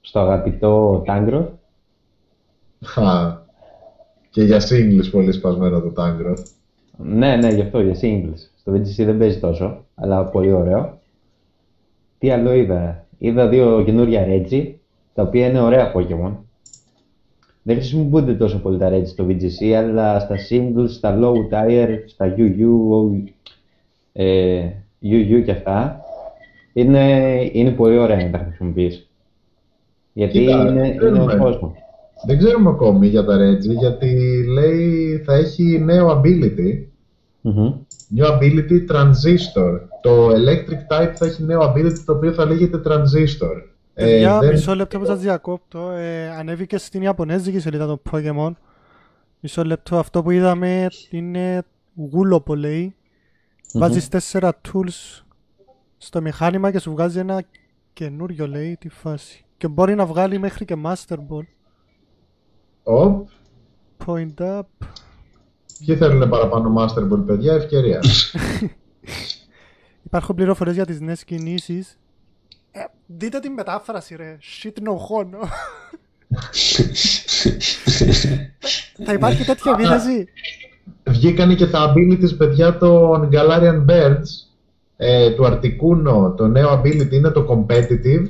στο αγαπητό Tangrowth. Χα, και για singles πολύ σπασμένο το Tangrowth. Ναι, ναι, γι' αυτό, για singles. Στο ντι ελ σι δεν παίζει τόσο, αλλά πολύ ωραίο. Τι άλλο είδα? Είδα δύο καινούρια Regi, τα οποία είναι ωραία Pokemon. Δεν χρησιμοποιούνται τόσο πολύ τα Regi στο βι τζι σι, αλλά στα singles, στα low tier, στα γιου γιου, ε, γιου γιου και αυτά, είναι, είναι πολύ ωραία να τα χρησιμοποιείς. Γιατί Κοίτα, είναι, είναι ο κόσμο. Δεν ξέρουμε ακόμη για τα Regi, γιατί λέει θα έχει νέο ability. Mm-hmm. New ability Transistor. Το Electric Type θα έχει νέο ability, το οποίο θα λέγεται Transistor. Για ε, μισό λεπτό που σας διακόπτω, ε, ανέβηκε στην Ιαπωνέζικη σελίδα των Pokemon. Μισό λεπτό, αυτό που είδαμε είναι γούλοπο, λέει. Mm-hmm. Βάζεις τέσσερα tools στο μηχάνημα και σου βγάζει ένα καινούριο, λέει, τη φάση. Και μπορεί να βγάλει μέχρι και Master Ball. Op. Point up. Ποιοι θέλουν παραπάνω Master Ball, παιδιά, ευκαιρία. Υπάρχουν πληροφορίες για τις νέες κινήσεις. Ε, δείτε την μετάφραση, ρε. Shit no χώνο. Θα υπάρχει τέτοια βίντεο. Βγήκανε και τα abilities, παιδιά, των Galarian Birds, ε, του Articuno, το νέο ability είναι το Competitive,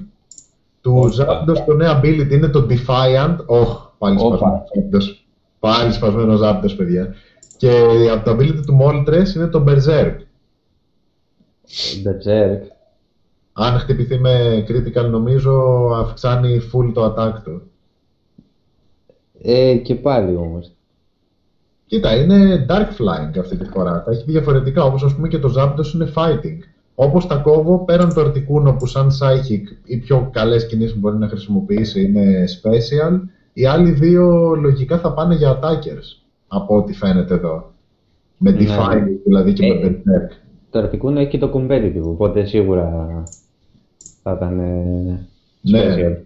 του Zapdos, το νέο ability είναι το Defiant. Oh, πάλι σπασμένο Zapdos. Πάλι σπασμένο Zapdos, παιδιά. Και από το ability του Moltres είναι το Berserk. Berserk. Αν χτυπηθεί με critical, νομίζω αυξάνει full το attack του. Ε, και πάλι όμως. Κοίτα, είναι dark flying αυτή τη φορά. Τα έχει διαφορετικά, όπως ας πούμε και το Zapdos είναι fighting. Όπως τα κόβω, πέραν το Articuno που σαν psychic οι πιο καλές κινήσεις που μπορεί να χρησιμοποιήσει είναι special, οι άλλοι δύο λογικά θα πάνε για attackers, από ό,τι φαίνεται εδώ. Με ναι. Define δηλαδή και ε, με Berserk. Το Articuno έχει και το competitive, οπότε σίγουρα θα ήταν ε, special. Ναι.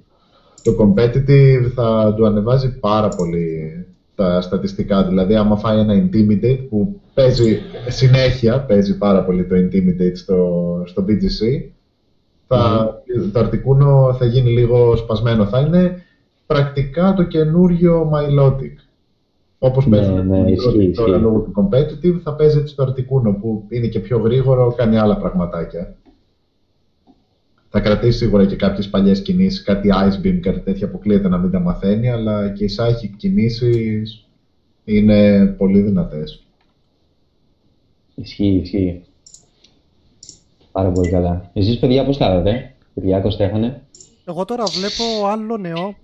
Το competitive θα του ανεβάζει πάρα πολύ τα στατιστικά, δηλαδή άμα φάει ένα Intimidate που παίζει συνέχεια, παίζει πάρα πολύ το Intimidate στο, στο βι τζι σι, θα, mm. το Articuno θα γίνει λίγο σπασμένο, θα είναι πρακτικά το καινούριο Milotic. Όπως παίζει ναι, ναι, τώρα λόγω του competitive, θα παίζει έτσι το Articuno που είναι και πιο γρήγορο, κάνει άλλα πραγματάκια. Θα κρατήσει σίγουρα και κάποιες παλιές κινήσεις, κάτι Ice Beam, κάτι τέτοια, αποκλείεται να μην τα μαθαίνει, αλλά και οι Psychic κινήσεις είναι πολύ δυνατές. Ισχύει, ισχύει. Πάρα πολύ καλά. Εσείς, παιδιά, πώς κάνατε, Κυριάκος, Στέφανε? Εγώ τώρα βλέπω άλλο νέο.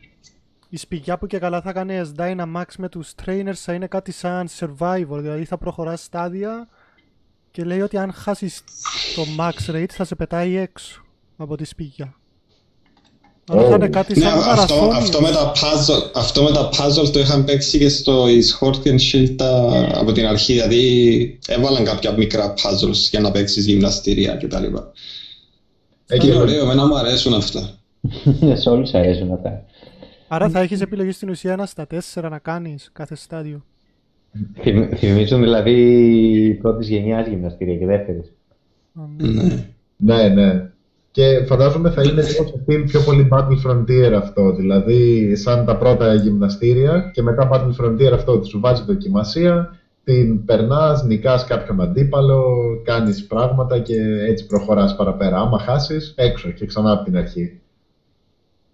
Η σπηγιά που και καλά θα κάνεις Dynamax με τους trainers θα είναι κάτι σαν survival, δηλαδή θα προχωράς στάδια και λέει ότι αν χάσεις το max rate θα σε πετάει έξω από τη σπίγια. Oh. Αλλά θα είναι κάτι σαν ναι, αυτό, αυτό, με τα puzzle, αυτό με τα puzzle το είχαν παίξει και στο Sword and Shield yeah. από την αρχή, δηλαδή έβαλαν κάποια μικρά puzzles για να παίξεις γυμναστήρια κτλ. Εκεί είναι ωραίο, εμένα μου αρέσουν αυτά. Σε όλους αρέσουν αυτά. Άρα θα έχεις επιλογή στην ουσία ένα στα τέσσερα να κάνεις κάθε στάδιο. Θυμίζουν δηλαδή πρώτης γενιάς γυμναστήρια και δεύτερης. Ναι, ναι. Και φαντάζομαι θα είναι πιο πολύ Battle Frontier αυτό, δηλαδή σαν τα πρώτα γυμναστήρια και μετά Battle Frontier αυτό, ότι σου βάζει δοκιμασία, την περνάς, νικάς κάποιον αντίπαλο, κάνεις πράγματα και έτσι προχωράς παραπέρα. Άμα χάσεις, έξω και ξανά από την αρχή.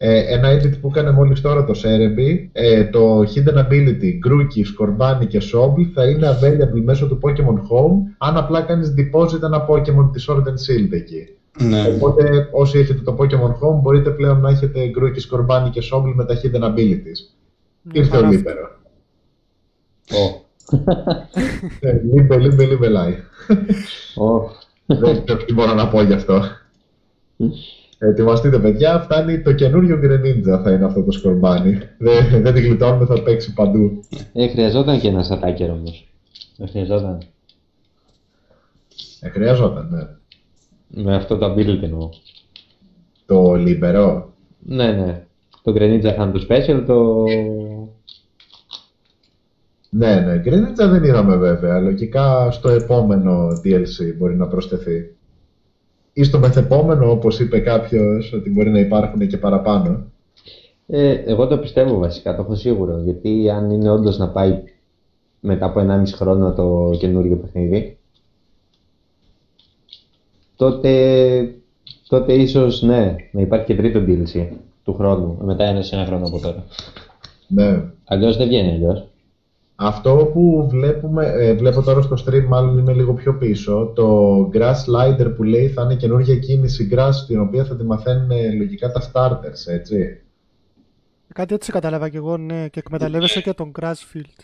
Ε, ένα edit που έκανε μόλις τώρα το Cerebi, ε, το Hidden Ability, Grookey, Scorbunny και Sobble θα είναι available μέσω του Pokemon Home, αν απλά κάνεις deposit ένα Pokemon της Sword and Shield εκεί. Ναι. Οπότε όσοι έχετε το Pokemon Home μπορείτε πλέον να έχετε Grookey, Scorbunny και Sobble με τα Hidden Abilities. Ναι, ήρθε ο Λίπερο. Ω. Λίπε, λίπε, λίπε, λάι. Δεν ξέρω τι μπορώ να πω γι' αυτό. Ετοιμαστείτε, παιδιά. Φτάνει το καινούριο Greninja, θα είναι αυτό το Scorbunny. Δεν, δεν τη γλιτώνουμε, θα παίξει παντού. Ε, χρειαζόταν και ένα ατάκερ όμως. Ε, χρειαζόταν. Ε, χρειαζόταν, ναι. Με αυτό το ability εννοώ. Το Libero. Ναι, ναι. Το Greninja είχαν το special, το... Ναι, ναι. Greninja δεν είδαμε βέβαια. Λογικά στο επόμενο ντι ελ σι μπορεί να προσθεθεί. Ή στο μεθεπόμενο, όπως είπε κάποιος, ότι μπορεί να υπάρχουν και παραπάνω. Ε, εγώ το πιστεύω βασικά, το έχω σίγουρο. Γιατί αν είναι όντως να πάει μετά από ενάμιση χρόνο το καινούργιο παιχνίδι, τότε, τότε ίσως ναι, να υπάρχει και τρίτο ντι ελ σι του χρόνου, μετά ένα σε ένα χρόνο από τώρα. Ναι. Αλλιώς δεν βγαίνει αλλιώς. Αυτό που βλέπουμε, ε, βλέπω τώρα στο stream, μάλλον είμαι λίγο πιο πίσω, το Grass Slider που λέει θα είναι καινούργια κίνηση Grass, την οποία θα τη μαθαίνουν ε, λογικά τα starters, έτσι. Κάτι έτσι κατάλαβα και εγώ, ναι, και εκμεταλλεύεσαι και τον Grass Field.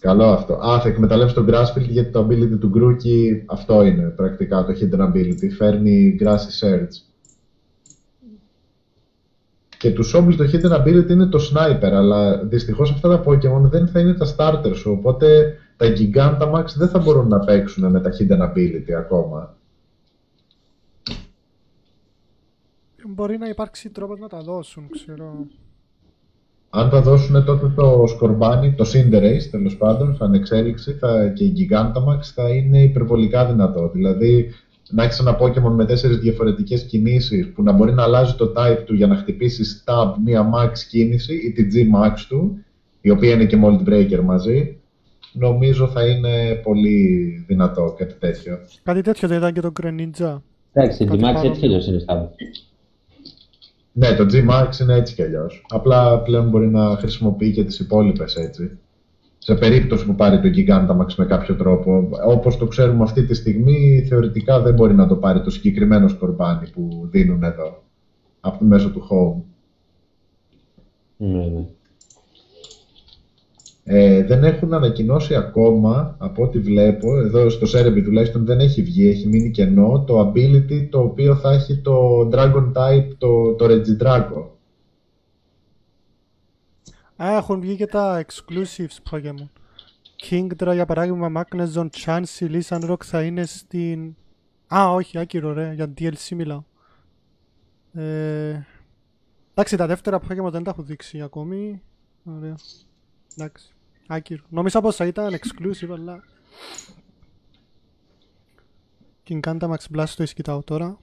Καλό αυτό. Α, θα εκμεταλλεύσει τον Grass Field γιατί το ability του Grookey αυτό είναι πρακτικά, το hidden ability, φέρνει Grassy Surge. Και του Sobble το hidden ability είναι το sniper, αλλά δυστυχώς αυτά τα Pokemon δεν θα είναι τα starter σου, οπότε τα Gigantamax δεν θα μπορούν να παίξουν με τα hidden ability ακόμα. Μπορεί να υπάρξει τρόπος να τα δώσουν, ξέρω. Αν τα δώσουν τότε το Scorbunny, το Cinderace τέλος πάντων, σαν εξέλιξη, θα, και η Gigantamax θα είναι υπερβολικά δυνατό, δηλαδή... Να έχεις ένα Pokemon με τέσσερις διαφορετικές κινήσεις που να μπορεί να αλλάζει το type του για να χτυπήσει Tab, μία Max κίνηση ή την G-Max του, η οποία είναι και Mold Breaker μαζί, νομίζω θα είναι πολύ δυνατό κάτι τέτοιο. Κάτι τέτοιο δεν ήταν και το Greninja. Εντάξει, το G-Max έτσι κι αλλιώς είναι Tab. Ναι, το G-Max είναι έτσι κι αλλιώς. Απλά πλέον μπορεί να χρησιμοποιεί και τις υπόλοιπες έτσι. Σε περίπτωση που πάρει το Gigantamax με κάποιο τρόπο, όπως το ξέρουμε αυτή τη στιγμή, θεωρητικά δεν μπορεί να το πάρει το συγκεκριμένο Scorbunny που δίνουν εδώ, από το μέσο του Home. Ναι, ναι. Ε, δεν έχουν ανακοινώσει ακόμα, από ό,τι βλέπω, εδώ στο Cerebi τουλάχιστον δεν έχει βγει, έχει μείνει κενό, το ability το οποίο θα έχει το Dragon Type, το, το Regidrago. Α, έχουν βγει και τα exclusives Pokemon. Kingdra για παράδειγμα, Magnezone, Chansey, Lisan Rock θα είναι στην... Α, όχι, άκυρο ρε, για ντι ελ σι μιλάω. Ε... Εντάξει, τα δεύτερα Pokemon δεν τα έχω δείξει ακόμη. Ωραία. Εντάξει, άκυρο. Νόμιζα πως θα ήταν exclusive, αλλά... Gigantamax Blastoise κοιτάω τώρα.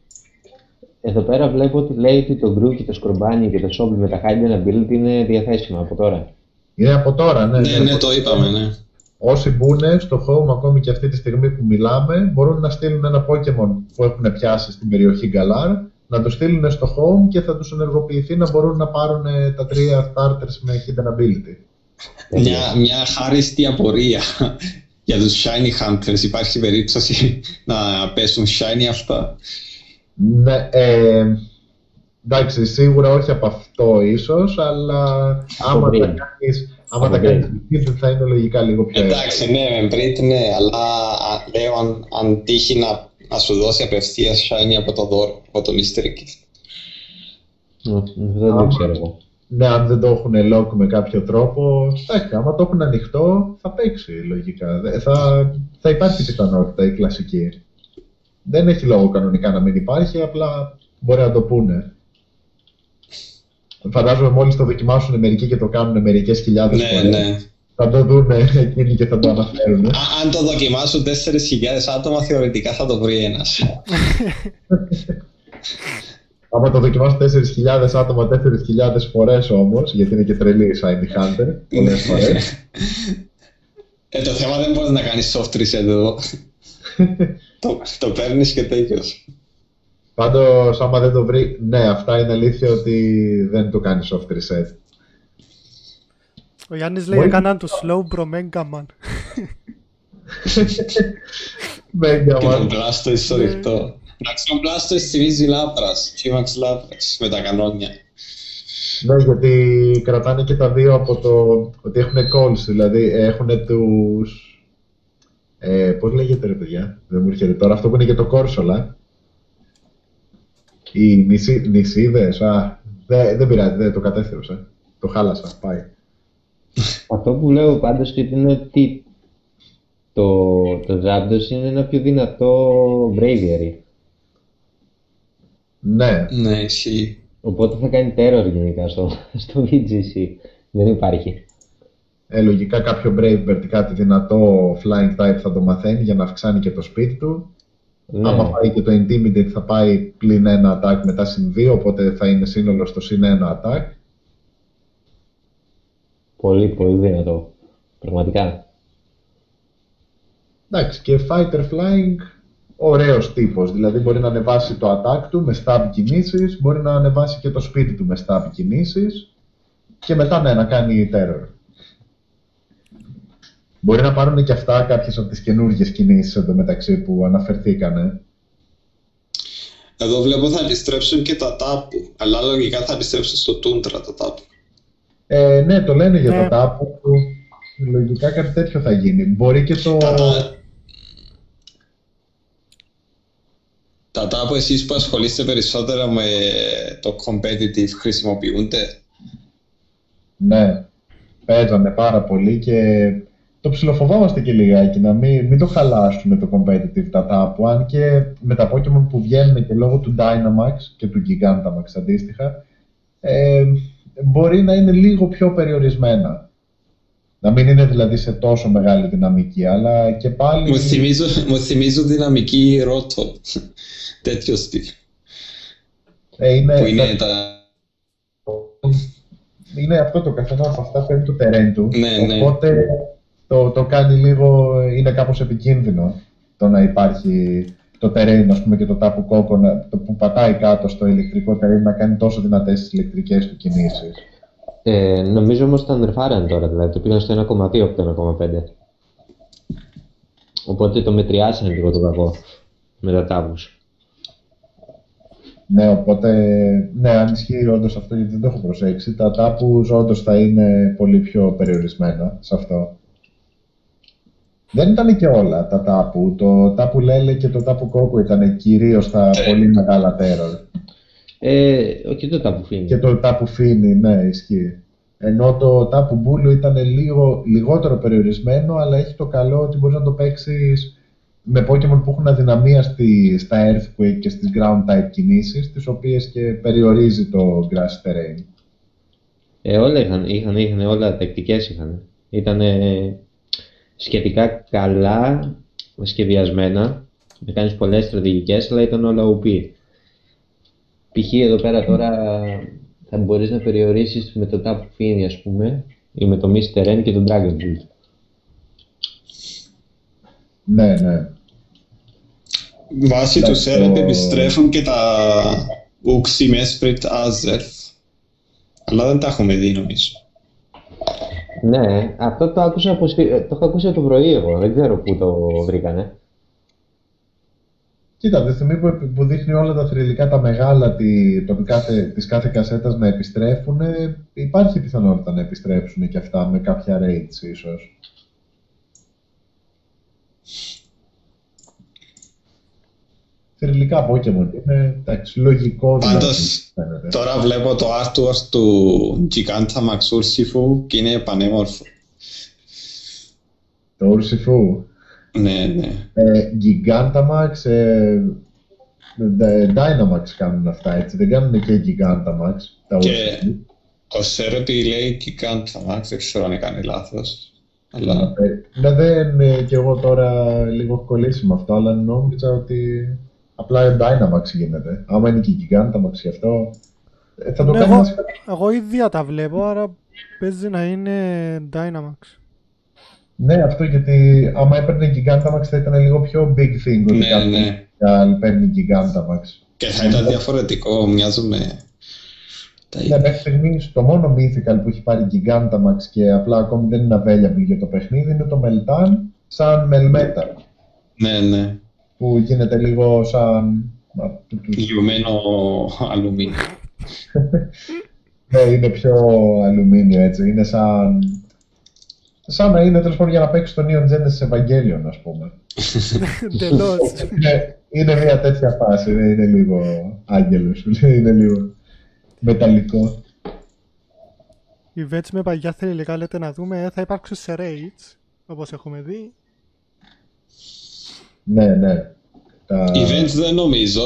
Εδώ πέρα βλέπω ότι λέει ότι το Grookey, το Scorbunny και το Sobble με τα hidden ability είναι διαθέσιμα από τώρα. Είναι από τώρα, ναι. Ναι, ναι, το είπαμε, ναι. Όσοι μπουν στο home ακόμη και αυτή τη στιγμή που μιλάμε, μπορούν να στείλουν ένα Pokemon που έχουν πιάσει στην περιοχή Γκαλάρ, να το στείλουν στο home και θα τους ενεργοποιηθεί να μπορούν να πάρουν τα τρία starters με hidden ability. Μια, μια χάριστη απορία για τους shiny hunters. Υπάρχει περίπτωση να πέσουν shiny αυτά? Ναι, ε, εντάξει, σίγουρα όχι από αυτό ίσως, αλλά άμα τα κάνεις, άμα τα κάνεις θα είναι λογικά λίγο πιο εύκολο. Εντάξει, ναι, με Brit, ναι, αλλά λέω αν, αν τύχει να, να σου δώσει απευθείας shiny από το δώρο, από το Mystery Kit. Mm, δεν το ξέρω. Ναι, αν δεν το έχουν lock με κάποιο τρόπο, εντάξει, άμα το έχουν ανοιχτό θα παίξει λογικά, θα, θα υπάρχει πιθανότητα η κλασική. Δεν έχει λόγο κανονικά να μην υπάρχει, απλά μπορεί να το πούνε. Φαντάζομαι μόλις το δοκιμάσουν μερικοί και το κάνουν μερικές χιλιάδες φορές. Ναι, ναι. Θα το δουν εκείνοι και θα το αναφέρουν. Α, αν το δοκιμάσουν τέσσερις χιλιάδες άτομα, θεωρητικά θα το βρει ένας. Άμα το δοκιμάσουν τέσσερις χιλιάδες άτομα τέσσερις χιλιάδες φορές όμως, γιατί είναι και τρελή η Shiny Hunter, πολλές φορές. Ε, το θέμα δεν μπορεί να κάνει soft reset εδώ. Το, το παίρνεις και τέτοιος. Πάντως, άμα δεν το βρει, ναι, αυτά είναι αλήθεια ότι δεν το κάνει soft reset. Ο Γιάννης λέει έκαναν το Slowbro Megaman. Megaman. Και τον Blastoise στο ρηχτό. Εντάξει, τον Blastoise θυμίζει Λάπρας, T-Max Λάπρας, με τα κανόνια. Ναι, γιατί κρατάνε και τα δύο από το ότι έχουν calls, δηλαδή έχουν τους... Ε, πώς λέγεται ρε παιδιά, δεν μου έρχεται τώρα αυτό που είναι και το Κόρσολα. Οι νησί, νησίδες, α, δεν, δεν πειράζει, δεν το κατέστρεψα. Το χάλασα, πάει. Αυτό που λέω πάντως και είναι ότι το, το Zapdos είναι ένα πιο δυνατό Bravery. Ναι. Ναι, ισχύει. Οπότε θα κάνει terror γενικά στο, στο βι τζι σι. Δεν υπάρχει. Ε, λογικά κάποιο Brave Bird, κάτι δυνατό Flying Type θα το μαθαίνει για να αυξάνει και το speed του. Ναι. Άμα πάει και το Intimidate θα πάει πλην ένα attack μετά συν δύο, οπότε θα είναι σύνολο στο συν ένα attack. Πολύ πολύ δυνατό, πραγματικά. Εντάξει, και Fighter Flying, ωραίος τύπος, δηλαδή μπορεί να ανεβάσει το attack του με stab κινήσεις, μπορεί να ανεβάσει και το speed του με stab κινήσεις και μετά ναι, να κάνει terror. Μπορεί να πάρουν και αυτά κάποιες από τις καινούργιες κινήσεις εντωμεταξύ που αναφερθήκανε. Εδώ βλέπω θα επιστρέψουν και τα τάπου, αλλά λογικά θα επιστρέψουν στο Τούντρα τα τάπου. Ε, ναι, το λένε για ναι. τα τάπου. Λογικά κάτι τέτοιο θα γίνει. Μπορεί και το... Τα, τα τάπου εσείς που ασχολείστε περισσότερα με το competitive χρησιμοποιούνται. Ναι, παίζανε πάρα πολύ και... Το ψιλοφοβάμαστε και λιγάκι, να μην, μην το χαλάσουμε το competitive τα τάπου, αν και με τα Pokemon που βγαίνουν και λόγω του Dynamax και του Gigantamax αντίστοιχα, ε, μπορεί να είναι λίγο πιο περιορισμένα. Να μην είναι δηλαδή σε τόσο μεγάλη δυναμική, αλλά και πάλι... Μου θυμίζω, μου θυμίζω δυναμική ρότο, τέτοιο στυλ, ε, είναι, που είναι θα... τα... Είναι αυτό το καθένα από αυτά που είναι το τερέν του, ναι, οπότε... Ναι. Το, το κάνει λίγο, είναι κάπως επικίνδυνο το να υπάρχει το τερέιν, ας πούμε, και το τάπου κόκο να, το που πατάει κάτω στο ηλεκτρικό τερέιν να κάνει τόσο δυνατές τις ηλεκτρικές του κινήσεις. Ε, νομίζω όμως τα ανερφάραν τώρα, δηλαδή το πήγαν στο ένα κόμμα δύο από το ένα κόμμα πέντε. Οπότε το μετριάσανε λίγο το κακό με τα τάπους. Ναι, οπότε, ναι, αν ισχύει όντως αυτό, γιατί δεν το έχω προσέξει, τα τάπους όντως θα είναι πολύ πιο περιορισμένα σε αυτό. Δεν ήταν και όλα τα τάπου. Το τάπου Λέλε και το τάπου Κόκου ήταν κυρίως τα πολύ μεγάλα τέρορ. Ε, και το τάπου Φίνι. Και το τάπου Φίνι, ναι, ισχύει. Ενώ το τάπου Μπούλου ήταν λίγο, λιγότερο περιορισμένο, αλλά έχει το καλό ότι μπορείς να το παίξεις με Pokemon που έχουν αδυναμία στη, στα Earthquake και στις Ground Type κινήσεις, τις οποίες και περιορίζει το Grass Terrain. Ε, όλα είχαν, είχαν, είχαν όλα τακτικές είχαν. Ήτανε... σχετικά καλά σχεδιασμένα, με κάνεις πολλές στρατηγικές, αλλά ήταν όλα ο πι. Π.χ. εδώ πέρα τώρα θα μπορείς να περιορίσεις με το Tap Fini, ας πούμε, ή με το Mister N και τον Dragon Ball. Ναι, ναι. Βάσει του Σέρετ επιστρέφουν και τα Uxie Mesprit Azerth, αλλά δεν τα έχουμε δει νομίζω. Ναι, αυτό το άκουσα, το έχω ακούσει το πρωί εγώ, δεν ξέρω πού το βρήκανε. Κοίτα, τη στιγμή που, που δείχνει όλα τα θρυλικά, τα μεγάλα τη, το, κάθε, της κάθε κασέτας να επιστρέφουν, υπάρχει πιθανότητα να επιστρέψουν και αυτά με κάποια raids ίσως. Θρυλικά Pokemon είναι, εντάξει, λογικό. Πάντως, δηλαδή, τώρα βλέπω το artwork του Gigantamax Urshifu και είναι πανέμορφο. Το Urshifu. Ναι, ναι. Ε, Gigantamax, ε, Dynamax κάνουν αυτά, έτσι, δεν κάνουν και Gigantamax. Τα και ο Σέρωτη λέει Gigantamax, δεν ξέρω αν έκανε λάθος. Αλλά... Ε, ναι, δεν, ε, και εγώ τώρα λίγο έχω κολλήσει με αυτό, αλλά νόμιζα ότι... Απλά Dynamax γίνεται. Άμα είναι και η Gigantamax γι' αυτό, θα το ναι, κάνει. Εγώ, εγώ ίδια τα βλέπω, άρα παίζει να είναι Dynamax. Ναι, αυτό γιατί άμα έπαιρνε Gigantamax θα ήταν λίγο πιο big thing. Ναι, ότι ναι. Παίρνει Gigantamax. Και θα ήταν διαφορετικό, μοιάζουμε. Ναι, μέχρι στιγμής το μόνο Mythical που έχει πάρει Gigantamax και απλά ακόμη δεν είναι available για το παιχνίδι είναι το Meltan σαν Melmetal. Ναι, ναι. Που γίνεται λίγο σαν... Λιωμένο αλουμίνιο. Ναι, είναι πιο αλουμίνιο έτσι. Είναι σαν Σαν να είναι τέλος πάντων για να παίξει τον Neon Genesis Evangelion, ας πούμε. είναι, είναι μια τέτοια φάση. Είναι, είναι λίγο άγγελος. Είναι λίγο μεταλλικό. Η Βέτς με παγιά θελικά λέτε να δούμε. Θα υπάρξουν σε raids, όπως έχουμε δει. Ναι, ναι. Τα... Events δεν νομίζω,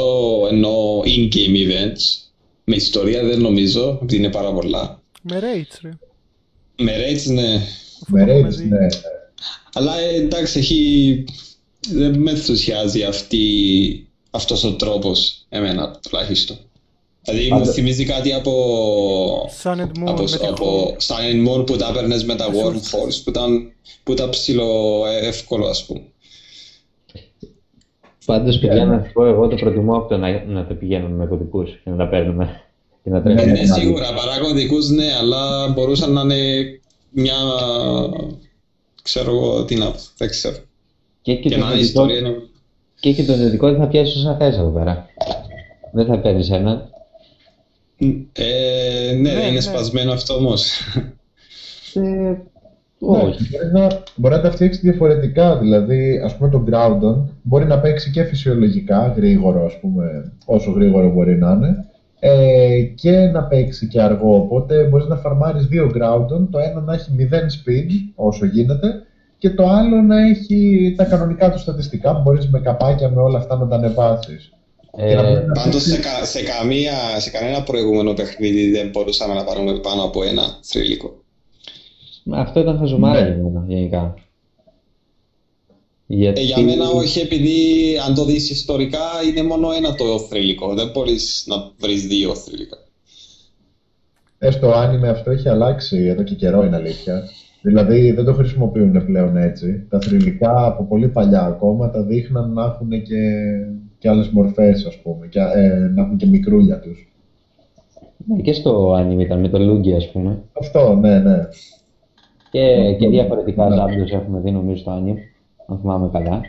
ενώ in-game events. Με ιστορία δεν νομίζω ότι είναι πάρα πολλά. Με raids, ρε. Με raids, ναι. Με raids, ναι, ναι. Αλλά εντάξει, έχει... δεν με ενθουσιάζει αυτή... αυτός ο τρόπος, εμένα τουλάχιστον. Δηλαδή μου θυμίζει κάτι από... Sun and Moon, από... από... Sun and Moon που τα έπαιρνες με τα World Force, που ήταν, ήταν ψιλοεύκολο, ας πούμε. Πάντως, παιδιά, να σου πω, εγώ το προτιμώ από το να, να το πηγαίνουμε με κωδικούς και να τα παίρνουμε και να τρέχουμε. Ναι, σίγουρα, παρά κωδικούς, ναι, αλλά μπορούσαν να είναι μια... ξέρω εγώ τι να πω, δεν ξέρω. Και, και, και να είναι ιστορία. Ναι. Και, και το δυτικό δεν θα πιάσεις όσα θες εδώ πέρα. Δεν θα παίρνεις ένα. Ε, ναι, ναι, είναι ναι. Σπασμένο αυτό όμως. Ε, όχι. Ναι, μπορεί να τα φτιάξει διαφορετικά, δηλαδή ας πούμε τον Groudon μπορεί να παίξει και φυσιολογικά, γρήγορο ας πούμε, όσο γρήγορο μπορεί να είναι ε, και να παίξει και αργό, οπότε μπορείς να φαρμάρεις δύο Groudon, το ένα να έχει μηδέν speed όσο γίνεται και το άλλο να έχει τα κανονικά του στατιστικά που μπορείς με καπάκια με όλα αυτά να τα ανεβάσεις. Ε, Πάντως σε, κα, σε, καμία, σε κανένα προηγούμενο παιχνίδι δεν μπορούσαμε να πάρουμε πάνω από ένα θρυλικό. Αυτό ήταν χαζομάρα για μένα, γενικά. Γιατί... Ε, για μένα όχι, επειδή αν το δεις ιστορικά είναι μόνο ένα το θρυλικό. Δεν μπορείς να βρεις δύο θρυλικά. Ε, στο άνιμε αυτό έχει αλλάξει εδώ και καιρό, είναι αλήθεια. Δηλαδή δεν το χρησιμοποιούν πλέον έτσι. Τα θρυλικά από πολύ παλιά ακόμα τα δείχναν να έχουν και, και άλλες μορφές, ας πούμε. Και, ε, να έχουν και μικρούλια τους. Ναι, και στο άνιμε ήταν με το Λούγκι, ας πούμε. Αυτό, ναι, ναι. Και, και διαφορετικά Zapdos έχουμε δει νομίζω στο άνιμ, αν θυμάμαι καλά.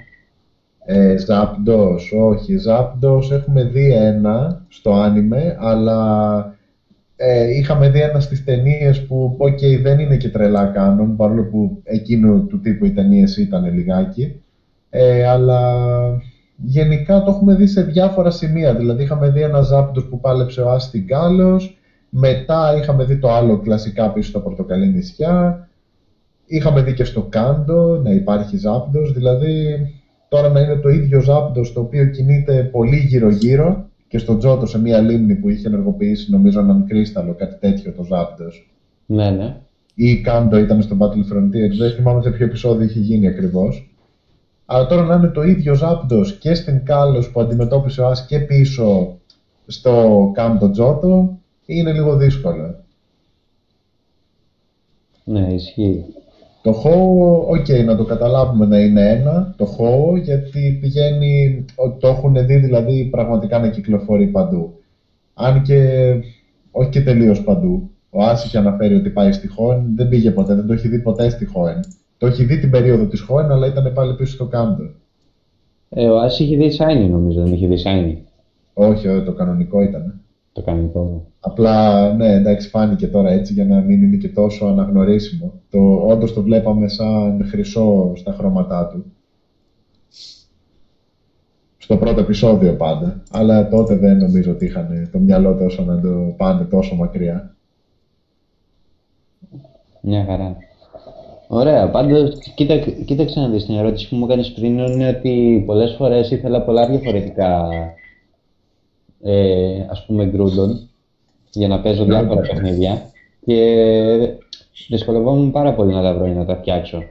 Ε, Zapdos, όχι. Zapdos έχουμε δει ένα στο άνιμε, αλλά ε, είχαμε δει ένα στις ταινίες που okay, δεν είναι και τρελά κάνουν, παρόλο που εκείνου του τύπου οι ταινίες ήταν λιγάκι. Ε, αλλά γενικά το έχουμε δει σε διάφορα σημεία, δηλαδή είχαμε δει ένα Zapdos που πάλεψε ο Άστι Γκάλος, μετά είχαμε δει το άλλο κλασικά πίσω στα πορτοκαλί νησιά. Είχαμε δει και στο Κάντο να υπάρχει Zapdos, δηλαδή τώρα να είναι το ίδιο Zapdos το οποίο κινείται πολύ γύρω-γύρω και στο Τζότο σε μία λίμνη που είχε ενεργοποιήσει νομίζω έναν κρίσταλο, κάτι τέτοιο το Zapdos. Ναι, ναι. Ή Κάντο ήταν στο Battle Frontier, δεν θυμάμαι σε ποιο επεισόδιο είχε γίνει ακριβώς. Αλλά τώρα να είναι το ίδιο Zapdos και στην Κάλος που αντιμετώπισε ο Ας και πίσω στο Κάντο Τζότο είναι λίγο δύσκολο. Ναι, ισχύει. Το χώο, οκ, okay, να το καταλάβουμε να είναι ένα, το χώο, γιατί πηγαίνει, το έχουν δει δηλαδή πραγματικά να κυκλοφορεί παντού. Αν και, όχι και τελείως παντού. Ο Άς είχε αναφέρει ότι πάει στη Χόεν, δεν πήγε ποτέ, δεν το έχει δει ποτέ στη Χόεν. Το έχει δει την περίοδο της Χόεν, αλλά ήταν πάλι πίσω στο Κάμπτο. Ε, ο Άς είχε δει Shiny νομίζω, δεν είχε δει Shiny. Όχι, ό, το κανονικό ήταν. Το κανονικό. Απλά, ναι, εντάξει, φάνηκε τώρα έτσι για να μην είναι και τόσο αναγνωρίσιμο. Το, όντως το βλέπαμε σαν χρυσό στα χρώματά του. Στο πρώτο επεισόδιο πάντα. Αλλά τότε δεν νομίζω ότι είχαν το μυαλό τόσο να το πάνε τόσο μακριά. Μια χαρά. Ωραία. Πάντως, κοίταξε, κοίταξε να δεις την ερώτηση που μου έκανες πριν, είναι ότι πολλές φορές ήθελα πολλά διαφορετικά, ε, ας πούμε, Groudon, για να παίζω διάφορα παιχνίδια και δυσκολευόμουν πάρα πολύ να τα βρω ή να τα φτιάξω.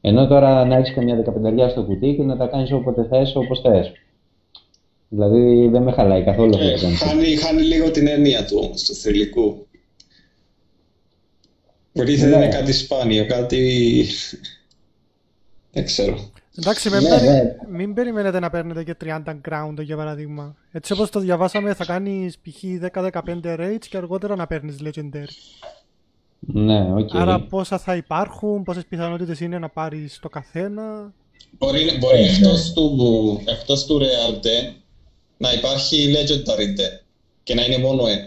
Ενώ τώρα να έχεις καμιά δεκαπενταριά στο κουτί και να τα κάνεις όποτε θες, όπως θες. Δηλαδή δεν με χαλάει καθόλου αυτό. Ε, χάνει, χάνει λίγο την έννοια του όμως, του θρυλικού. Μπορεί να είναι κάτι σπάνιο, κάτι... δεν ξέρω. Εντάξει, μην, ναι, περι... ναι. μην περιμένετε να παίρνετε και τριάντα ground για παράδειγμα. Έτσι όπως το διαβάσαμε θα κάνεις π.χ. δέκα με δεκαπέντε raids και αργότερα να παίρνεις legendary. Ναι, οκ. Okay. Άρα πόσα θα υπάρχουν, πόσες πιθανότητες είναι να πάρεις το καθένα. Μπορεί, μπορεί yeah. εκτός του, εκτός του Real Den να υπάρχει legendary Den και να είναι μόνο ένα.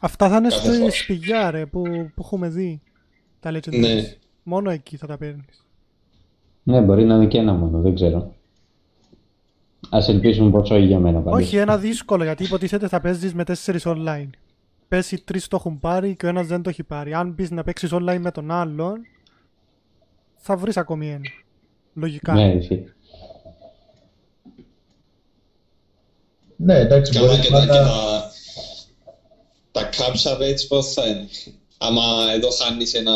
Αυτά θα είναι στο σπηγιά ρε, που, που έχουμε δει τα legendary. Ναι. Μόνο εκεί θα τα παίρνεις. Ναι, μπορεί να είναι και ένα μόνο, δεν ξέρω. Ας ελπίσουμε πως όχι για μένα πάλι. Όχι, ένα δύσκολο, γιατί υποτίθεται θα παίζεις με τέσσερις online. Πες οι τρεις το έχουν πάρει και ο ένας δεν το έχει πάρει. Αν πεις να παίξεις online με τον άλλον, θα βρεις ακόμη ένα. Λογικά. Ναι, εσύ. Ναι, εντάξει, καλά μπορεί και να... τα... τα κάψα έτσι πώς θα είναι. Άμα εδώ χάνεις ένα,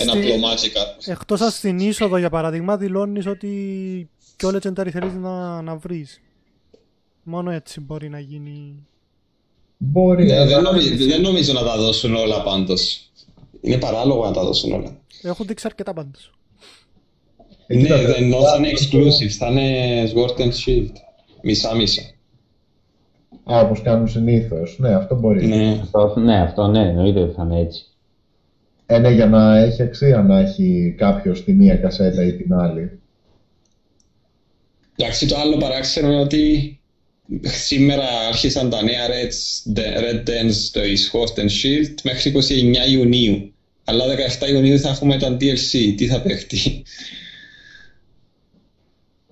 ένα στη... πλωμάτσι κάπως. Εκτός αν στην είσοδο, για παράδειγμα, δηλώνεις ότι ποιο legendary θέλεις να, να βρεις. Μόνο έτσι μπορεί να γίνει... Μπορεί, ναι, δεν, νομίζω, δεν νομίζω να τα δώσουν όλα πάντως. Είναι παράλογο να τα δώσουν όλα. Έχουν δείξει αρκετά πάντως. Ναι, δεν θα είναι exclusive, θα είναι Sword and Shield. Μισά-μισα. Α, όπως κάνουν συνήθως. Ναι, αυτό μπορεί. Ναι, αυτό ναι, αυτό, ναι εννοείται ότι θα είναι έτσι. Ε, ναι, για να έχει αξία να έχει κάποιος τη μία κασέτα ή την άλλη. Εντάξει, το άλλο παράξενο είναι ότι σήμερα άρχισαν τα νέα Reds, Red Dance στο Sword and Shield μέχρι είκοσι εννέα Ιουνίου. Αλλά δεκαεπτά Ιουνίου θα έχουμε τα ντι ελ σι. Τι θα παιχτεί.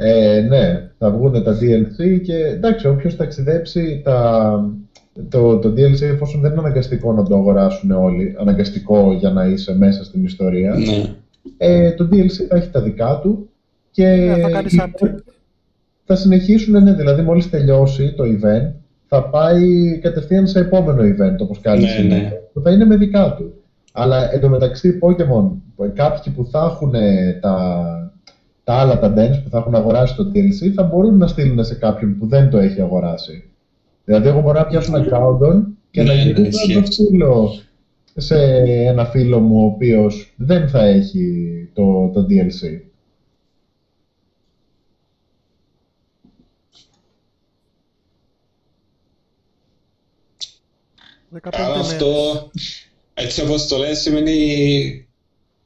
Ε, ναι, θα βγουν τα ντι ελ σι και εντάξει, όποιος ταξιδέψει τα, το, το ντι ελ σι, εφόσον δεν είναι αναγκαστικό να το αγοράσουν όλοι, αναγκαστικό για να είσαι μέσα στην ιστορία, ναι. ε, το ντι ελ σι θα έχει τα δικά του και ναι, θα, οι, θα συνεχίσουν, ναι, δηλαδή μόλις τελειώσει το event, θα πάει κατευθείαν σε επόμενο event, όπως κάνει ναι, ναι. που θα είναι με δικά του. Αλλά εντωμεταξύ Pokemon, κάποιοι που θα έχουν τα... τα άλλα τα dance που θα έχουν αγοράσει το ντι ελ σι θα μπορούν να στείλουν σε κάποιον που δεν το έχει αγοράσει. Δηλαδή, εγώ μπορώ να πιάσω ένα Groudon και να γυρίσω να το στείλω σε ένα φίλο μου ο οποίος δεν θα έχει το, το ντι ελ σι. Άρα αυτό, έτσι όπως το λες, σημαίνει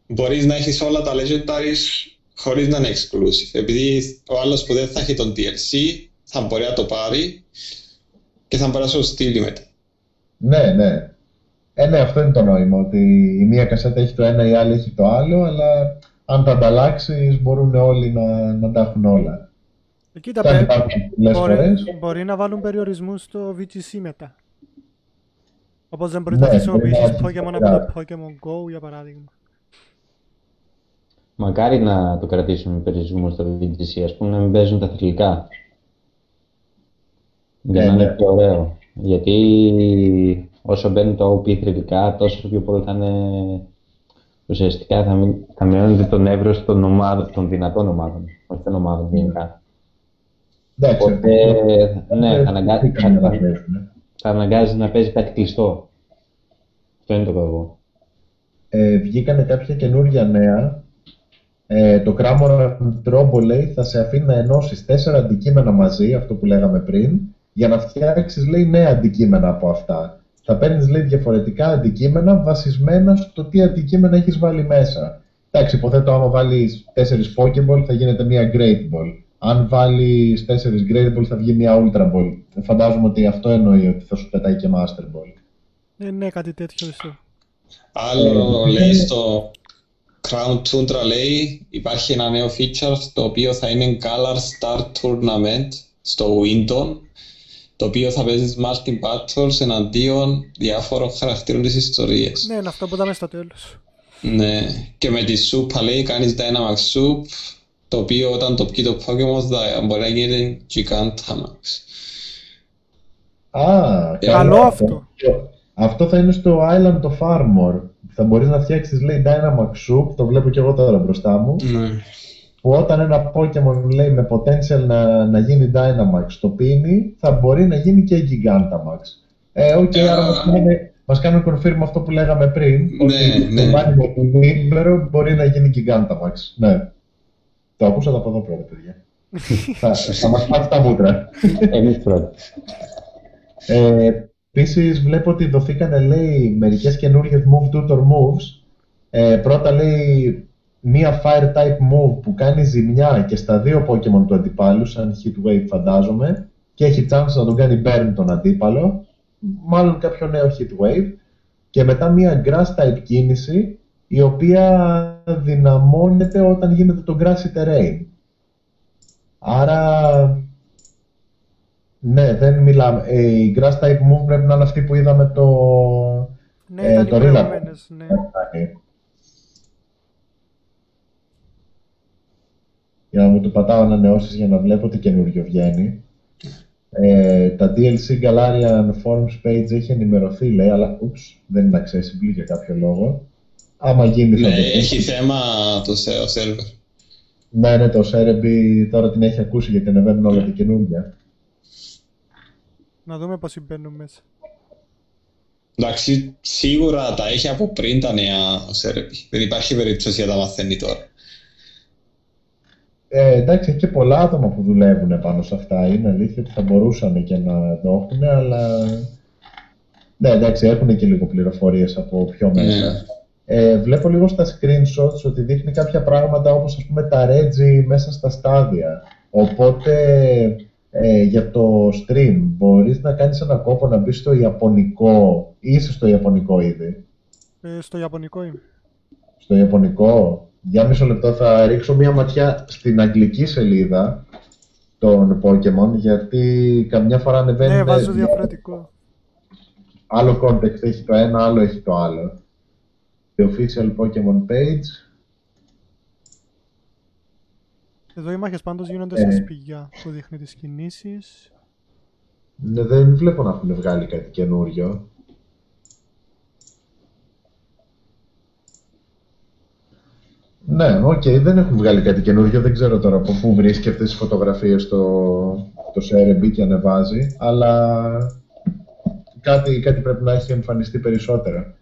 μπορείς να έχεις όλα τα legendaries χωρίς να είναι exclusive, επειδή ο άλλος που δεν θα έχει τον ντι ελ σι θα μπορεί να το πάρει και θα μπορεί να το στείλει μετά. Ναι, ναι. Ε, ναι, αυτό είναι το νόημα, ότι η μία κασέτα έχει το ένα, η άλλη έχει το άλλο, αλλά αν τα ανταλλάξεις μπορούν όλοι να, να τα έχουν όλα. Κοίτα, πέρα, μπορεί, μπορεί να βάλουν περιορισμούς στο βι τζι σι μετά. Όπως δεν μπορεί ναι, να χρησιμοποιήσεις Pokemon από το Pokemon Go, για παράδειγμα. Μακάρι να το κρατήσουμε περιορισμό στο βι τζι σι, ας πούμε, να μην παίζουν τα θρυλικά. Για να είναι πιο ωραίο. Γιατί όσο μπαίνουν τα ο πι θρυλικά, τόσο πιο πολύ θα είναι... Ουσιαστικά θα, μην... θα μειώνεται το εύρος των, ομάδων, των δυνατών ομάδων, όχι των ομάδων γενικά. Εντάξει. Οπότε, ναι, θα αναγκάζει, θα... θα αναγκάζει να παίζει κάτι κλειστό. Αυτό είναι το κακό. Ε, βγήκανε κάποια καινούργια νέα. Ε, το Cramorant Trombo, λέει, θα σε αφήνει να ενώσεις τέσσερα αντικείμενα μαζί, αυτό που λέγαμε πριν, για να φτιάξεις, λέει, νέα αντικείμενα από αυτά. Θα παίρνεις, λέει, διαφορετικά αντικείμενα βασισμένα στο τι αντικείμενα έχεις βάλει μέσα. Εντάξει, υποθέτω άμα βάλεις τέσσερις Pokéball θα γίνεται μία Great Ball. Αν βάλεις τέσσερις Great Ball θα βγει μία Ultra Ball. Φαντάζομαι ότι αυτό εννοεί, ότι θα σου πετάει και Master Ball. Ναι, ναι, κάτι τέτοιο εσύ. Άλλο λέει στο... Crown Tundra, λέει, υπάρχει ένα νέο feature το οποίο θα είναι Galar Star Tournament στο Winton, το οποίο θα παίζεις Martin Battles εναντίον διάφορων χαρακτήρων της ιστορίας. Ναι, αυτό που είδαμε στο τέλος. Ναι, και με τη Soup, λέει, κάνεις Dynamax Soup, το οποίο όταν το πει το Pokemon θα μπορεί να γίνει Gigantamax. Α, καλό αυτό. Αυτό θα είναι στο Island of Armor. Θα μπορείς να φτιάξεις, λέει, Dynamax Soup, το βλέπω και εγώ τώρα μπροστά μου, ναι. που όταν ένα Pokemon, λέει, με potential να, να γίνει Dynamax το πίνει, θα μπορεί να γίνει και Gigantamax. Ε, okay, άρα μας κάνει, μας κάνει confirm αυτό που λέγαμε πριν, ότι ναι, ναι. το νούμερο μπορεί να γίνει Gigantamax. Ναι. Το ακούσατε από εδώ πρώτα, παιδιά. θα, θα μας πάρει τα μούτρα. Εμείς πρώτα. Ε, Επίσης, βλέπω ότι δοθήκανε, λέει, μερικές καινούργιες move tutor moves. Ε, πρώτα, λέει, μία fire type move που κάνει ζημιά και στα δύο Pokemon του αντιπάλου, σαν hit wave φαντάζομαι, και έχει chance να τον κάνει burn τον αντίπαλο, μάλλον κάποιο νέο hit wave. Και μετά μία grass type κίνηση, η οποία δυναμώνεται όταν γίνεται το grassy terrain. Άρα, ναι, δεν μιλάμε. Η grass type move πρέπει να είναι αυτή που είδαμε το... Ναι, ε, ήταν το οι προηγούμενες, ναι. Για να μου το πατάω ανανεώσεις για να βλέπω τι καινούριο βγαίνει. Ε, τα ντι ελ σι Galarian Forms page έχει ενημερωθεί, λέει, αλλά oops, δεν είναι accessible για κάποιο λόγο. Άμα γίνει θα ναι, το πει. Έχει θέμα το server. Ναι, ναι, το Cerebi τώρα την έχει ακούσει γιατί ανεβαίνουν όλα τα καινούργια. Να δούμε πώς μπαίνουν μέσα. Εντάξει, σίγουρα τα έχει από πριν τα νέα ο Cerebi. Δεν υπάρχει περίπτωση για τα μαθαίνει τώρα. Ε, εντάξει, και πολλά άτομα που δουλεύουν πάνω σε αυτά. Είναι αλήθεια ότι θα μπορούσαν και να το έχουν, αλλά... Ναι, εντάξει, έχουν και λίγο πληροφορίες από πιο μέσα. Ναι. Ε, βλέπω λίγο στα screenshots ότι δείχνει κάποια πράγματα όπως ας πούμε τα Regi μέσα στα στάδια. Οπότε ε, για το stream μπορείς να κάνεις ένα κόπο να μπεις στο Ιαπωνικό ή είσαι στο Ιαπωνικό ήδη. Ε, στο Ιαπωνικό είμαι. Στο Ιαπωνικό. Για μισό λεπτό θα ρίξω μία ματιά στην αγγλική σελίδα των Pokemon γιατί καμιά φορά ανεβαίνει... Ναι, βάζω διαφορετικό. Άλλο context έχει το ένα, άλλο έχει το άλλο. The official Pokemon page. Εδώ οι μάχες πάντως γίνονται ε. σε σπηλιά που δείχνει τις κινήσεις. Ναι, δεν βλέπω να έχουν βγάλει κάτι καινούριο. Ναι, οκ, okay, δεν έχουν βγάλει κάτι καινούριο. Δεν ξέρω τώρα από πού βρίσκει αυτές τις φωτογραφίες το, το Cerebi και ανεβάζει, αλλά κάτι, κάτι πρέπει να έχει εμφανιστεί περισσότερα.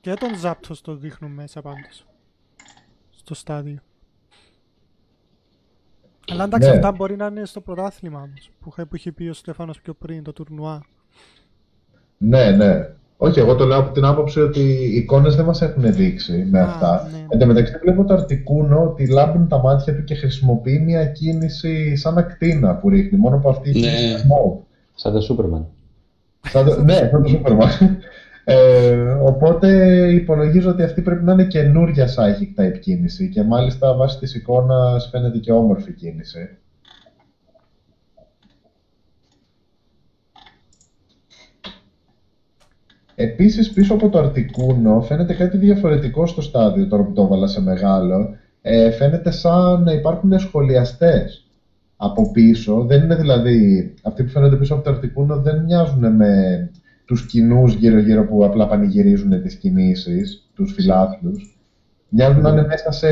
Και τον Zapdos το δείχνουν μέσα πάντως, στο στάδιο. Αλλά εντάξει, ναι. Αυτά μπορεί να είναι στο πρωτάθλημα όμως, που, που είχε πει ο Στέφανος πιο πριν, το τουρνουά. Ναι, ναι. Όχι, εγώ το λέω από την άποψη ότι οι εικόνες δεν μας έχουν δείξει με αυτά. Ναι. Εν τω μεταξύ βλέπω το Articuno ότι λάμπουν τα μάτια του και χρησιμοποιεί μια κίνηση σαν ακτίνα που ρίχνει, μόνο που αυτή ναι. Έχει σμόου. Σαν το Σούπερμαν. Ναι, σαν το Σούπερμαν. Ε, οπότε υπολογίζω ότι αυτή πρέπει να είναι καινούρια psychic type κίνηση και μάλιστα βάσει της εικόνας φαίνεται και όμορφη κίνηση. Επίσης, πίσω από το Articuno φαίνεται κάτι διαφορετικό στο στάδιο, τώρα που το έβαλα σε μεγάλο. Ε, φαίνεται σαν να υπάρχουν σχολιαστές από πίσω. Δεν είναι δηλαδή... Αυτοί που φαίνονται πίσω από το Articuno δεν μοιάζουν με τους κοινούς γύρω-γύρω που απλά πανηγυρίζουν τις κινήσεις, τους φιλάθλους. Μοιάζουν να είναι μέσα σε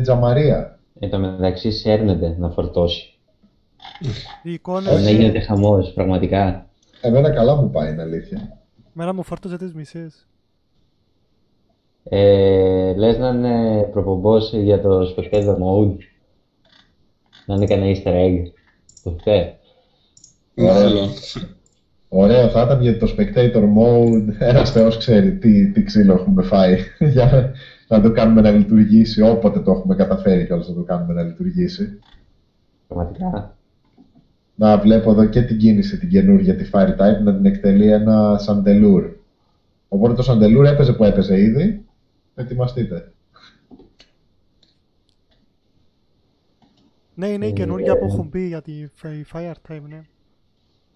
τζαμαρία. Εν τω μεταξύ σέρνεται να φορτώσει. Η εικόνα... Να γίνεται χαμός, πραγματικά. Εμένα καλά μου πάει, είναι αλήθεια. Μέρα μου φόρτωσε τις μισές. Ε, λες να είναι προπομπός για το Spectator Mode. Να είναι κανένα easter egg. Το φταίει. Ωραίο. Ωραίο θα ήταν για το Spectator Mode. Ένας θεός ξέρει τι, τι ξύλο έχουμε φάει. Για να το κάνουμε να λειτουργήσει όποτε το έχουμε καταφέρει κιόλας να το κάνουμε να λειτουργήσει. Πραγματικά. Να βλέπω εδώ και την κίνηση την καινούργια, τη Fire Type, να την εκτελεί ένα Σαντελούρ. Οπότε το Σαντελούρ έπαιζε που έπαιζε ήδη. Ετοιμαστείτε. Ναι, είναι η καινούργια που έχουν πει για τη Fire Type, ναι.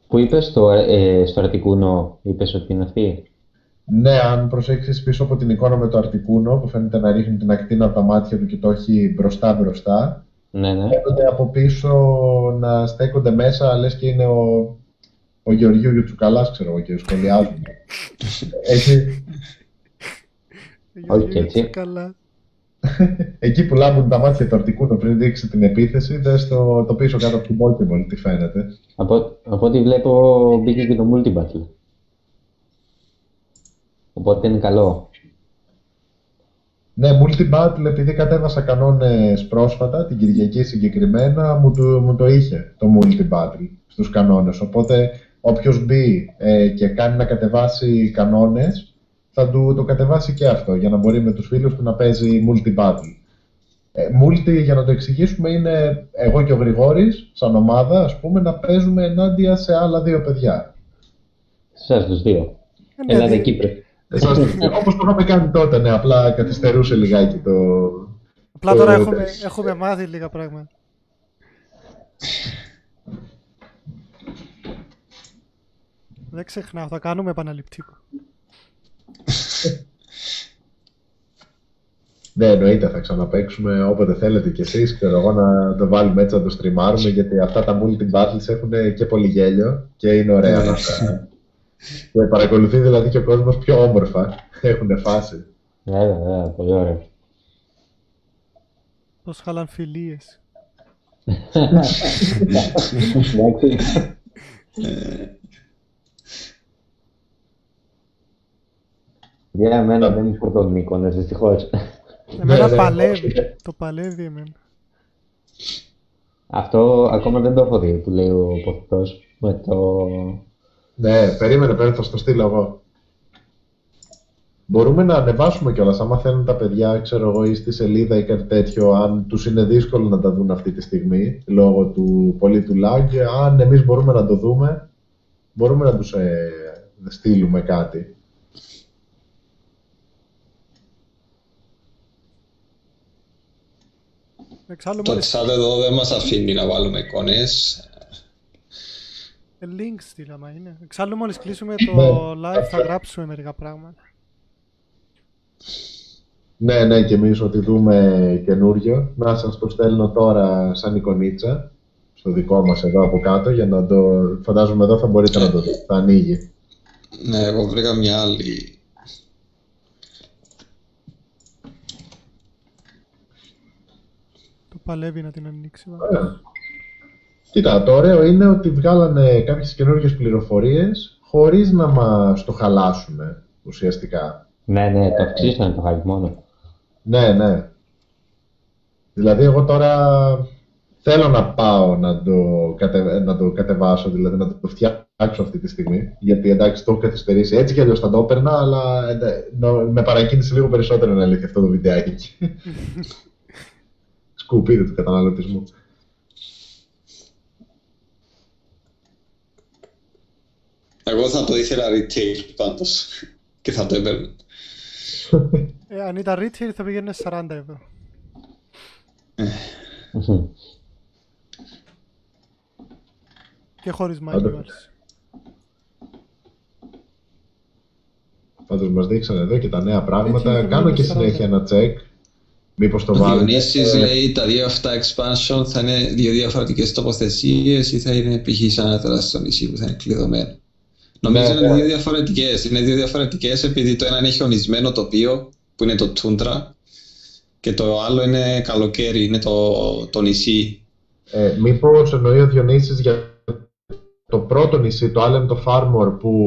Που είπες στο, ε, στο Articuno, είπες ότι είναι αυτή. Ναι, αν προσέξεις πίσω από την εικόνα με το Articuno, που φαίνεται να ρίχνει την ακτίνα από τα μάτια του και το έχει μπροστά-μπροστά. Ναι, ναι. Έρχονται από πίσω να στέκονται μέσα, λες και είναι ο, ο Γεωργίου Γιουτσουκαλάς, ξέρω εγώ, και σχολιάζουν. Έχει... Όχι έτσι. Εκεί που λάμπουν τα μάτια του Articuno πριν δείξει την επίθεση, δες το, το πίσω κάτω από την Multiple, τι φαίνεται. Από, από ό,τι βλέπω μπήκε και το Multibattle. Οπότε είναι καλό. Ναι, Multibattle, επειδή κατέβασα κανόνες πρόσφατα, την Κυριακή συγκεκριμένα, μου το, μου το είχε το Multibattle στους κανόνες. Οπότε όποιος μπει ε, και κάνει να κατεβάσει κανόνες, θα του το κατεβάσει και αυτό, για να μπορεί με τους φίλους του να παίζει Multibattle. Ε, multi, για να το εξηγήσουμε, είναι εγώ και ο Γρηγόρης, σαν ομάδα, ας πούμε, να παίζουμε ενάντια σε άλλα δύο παιδιά. Σας τους δύο. Ελάτε Κύπρε. Όπως το είχαμε κάνει τότε, ναι, απλά καθυστερούσε λιγάκι το... Απλά τώρα το... Έχουμε, έχουμε μάθει λίγα πράγματα. Δεν ξεχνάω, θα κάνουμε επαναληπτικό. Ναι, εννοείται, θα ξαναπαίξουμε όποτε θέλετε κι εσείς, ξέρω εγώ, να το βάλουμε έτσι, να το στριμάρουμε, γιατί αυτά τα multi battles έχουν και πολύ γέλιο και είναι ωραία να τα... Και παρακολουθεί δηλαδή και ο κόσμος πιο όμορφα, έχουν φάση. Ναι, ναι, ναι, πολύ ωραία. Πώς χαλάν φιλίες. Για εμένα δεν είναι φορτώνουν οι εικόνες, δυστυχώς. Εμένα παλεύει, το παλεύει εμένα. Αυτό ακόμα δεν το έχω δει που λέει ο Ποθητός με το... Ναι, περίμενε, περίμενε, θα στο στείλω εγώ. Μπορούμε να ανεβάσουμε κιόλας, άμα θέλουν τα παιδιά, ξέρω εγώ, ή στη σελίδα ή κάτι τέτοιο, αν τους είναι δύσκολο να τα δουν αυτή τη στιγμή, λόγω του πολύ του lag, αν εμείς μπορούμε να το δούμε, μπορούμε να τους ε, στείλουμε κάτι. Εξάλλου, το chat εδώ δεν μας αφήνει να βάλουμε εικόνες. Link στείλαμε, είναι. Εξάλλου μόλις κλείσουμε το live θα γράψουμε μερικά πράγματα. Ναι, ναι, και εμείς ότι δούμε καινούριο. Να σας το στέλνω τώρα σαν εικονίτσα, στο δικό μας εδώ από κάτω, για να το... Φαντάζομαι εδώ θα μπορείτε να το δείτε, θα ανοίγει. Ναι, εγώ βρήκα μια άλλη... Παλεύει να την ανοίξει. Ε, κοίτα, το ωραίο είναι ότι βγάλανε κάποιες καινούργιες πληροφορίες χωρίς να μας το χαλάσουν ουσιαστικά. Ναι, ναι, το αυξήσανε το χαλισμό. Ναι, ναι. Δηλαδή εγώ τώρα θέλω να πάω να το, κατε, να το κατεβάσω, δηλαδή να το φτιάξω αυτή τη στιγμή, γιατί εντάξει το έχω καθυστερήσει έτσι κι αλλιώς θα το έπαιρνα, αλλά με παρακίνησε λίγο περισσότερο να λύθει αυτό το βιντεάκι. Σκουπίδι του καταναλωτισμού. Εγώ θα το ήθελα retail πάντως και θα το έπαιρνα. Ε, αν ήταν retail θα πήγαινε σαράντα ευρώ. Και χωρίς Magmar. Πάντως μας δείξανε εδώ και τα νέα πράγματα. Κάνω και συνέχεια ένα τσεκ. Μήπως το βάλει. Ο Διονύσης λέει τα δύο αυτά expansion θα είναι δύο διαφορετικές τοποθεσίες ή θα είναι π.χ. σαν ένα τεράστιο νησί που θα είναι κλειδωμένο. Νομίζω είναι δύο διαφορετικές. Είναι δύο διαφορετικές επειδή το ένα είναι χιονισμένο τοπίο που είναι το Τούντρα και το άλλο είναι καλοκαίρι, είναι το, το νησί. Ε, μήπως εννοεί ο Διονύσης για το πρώτο νησί, το Island of Armor, που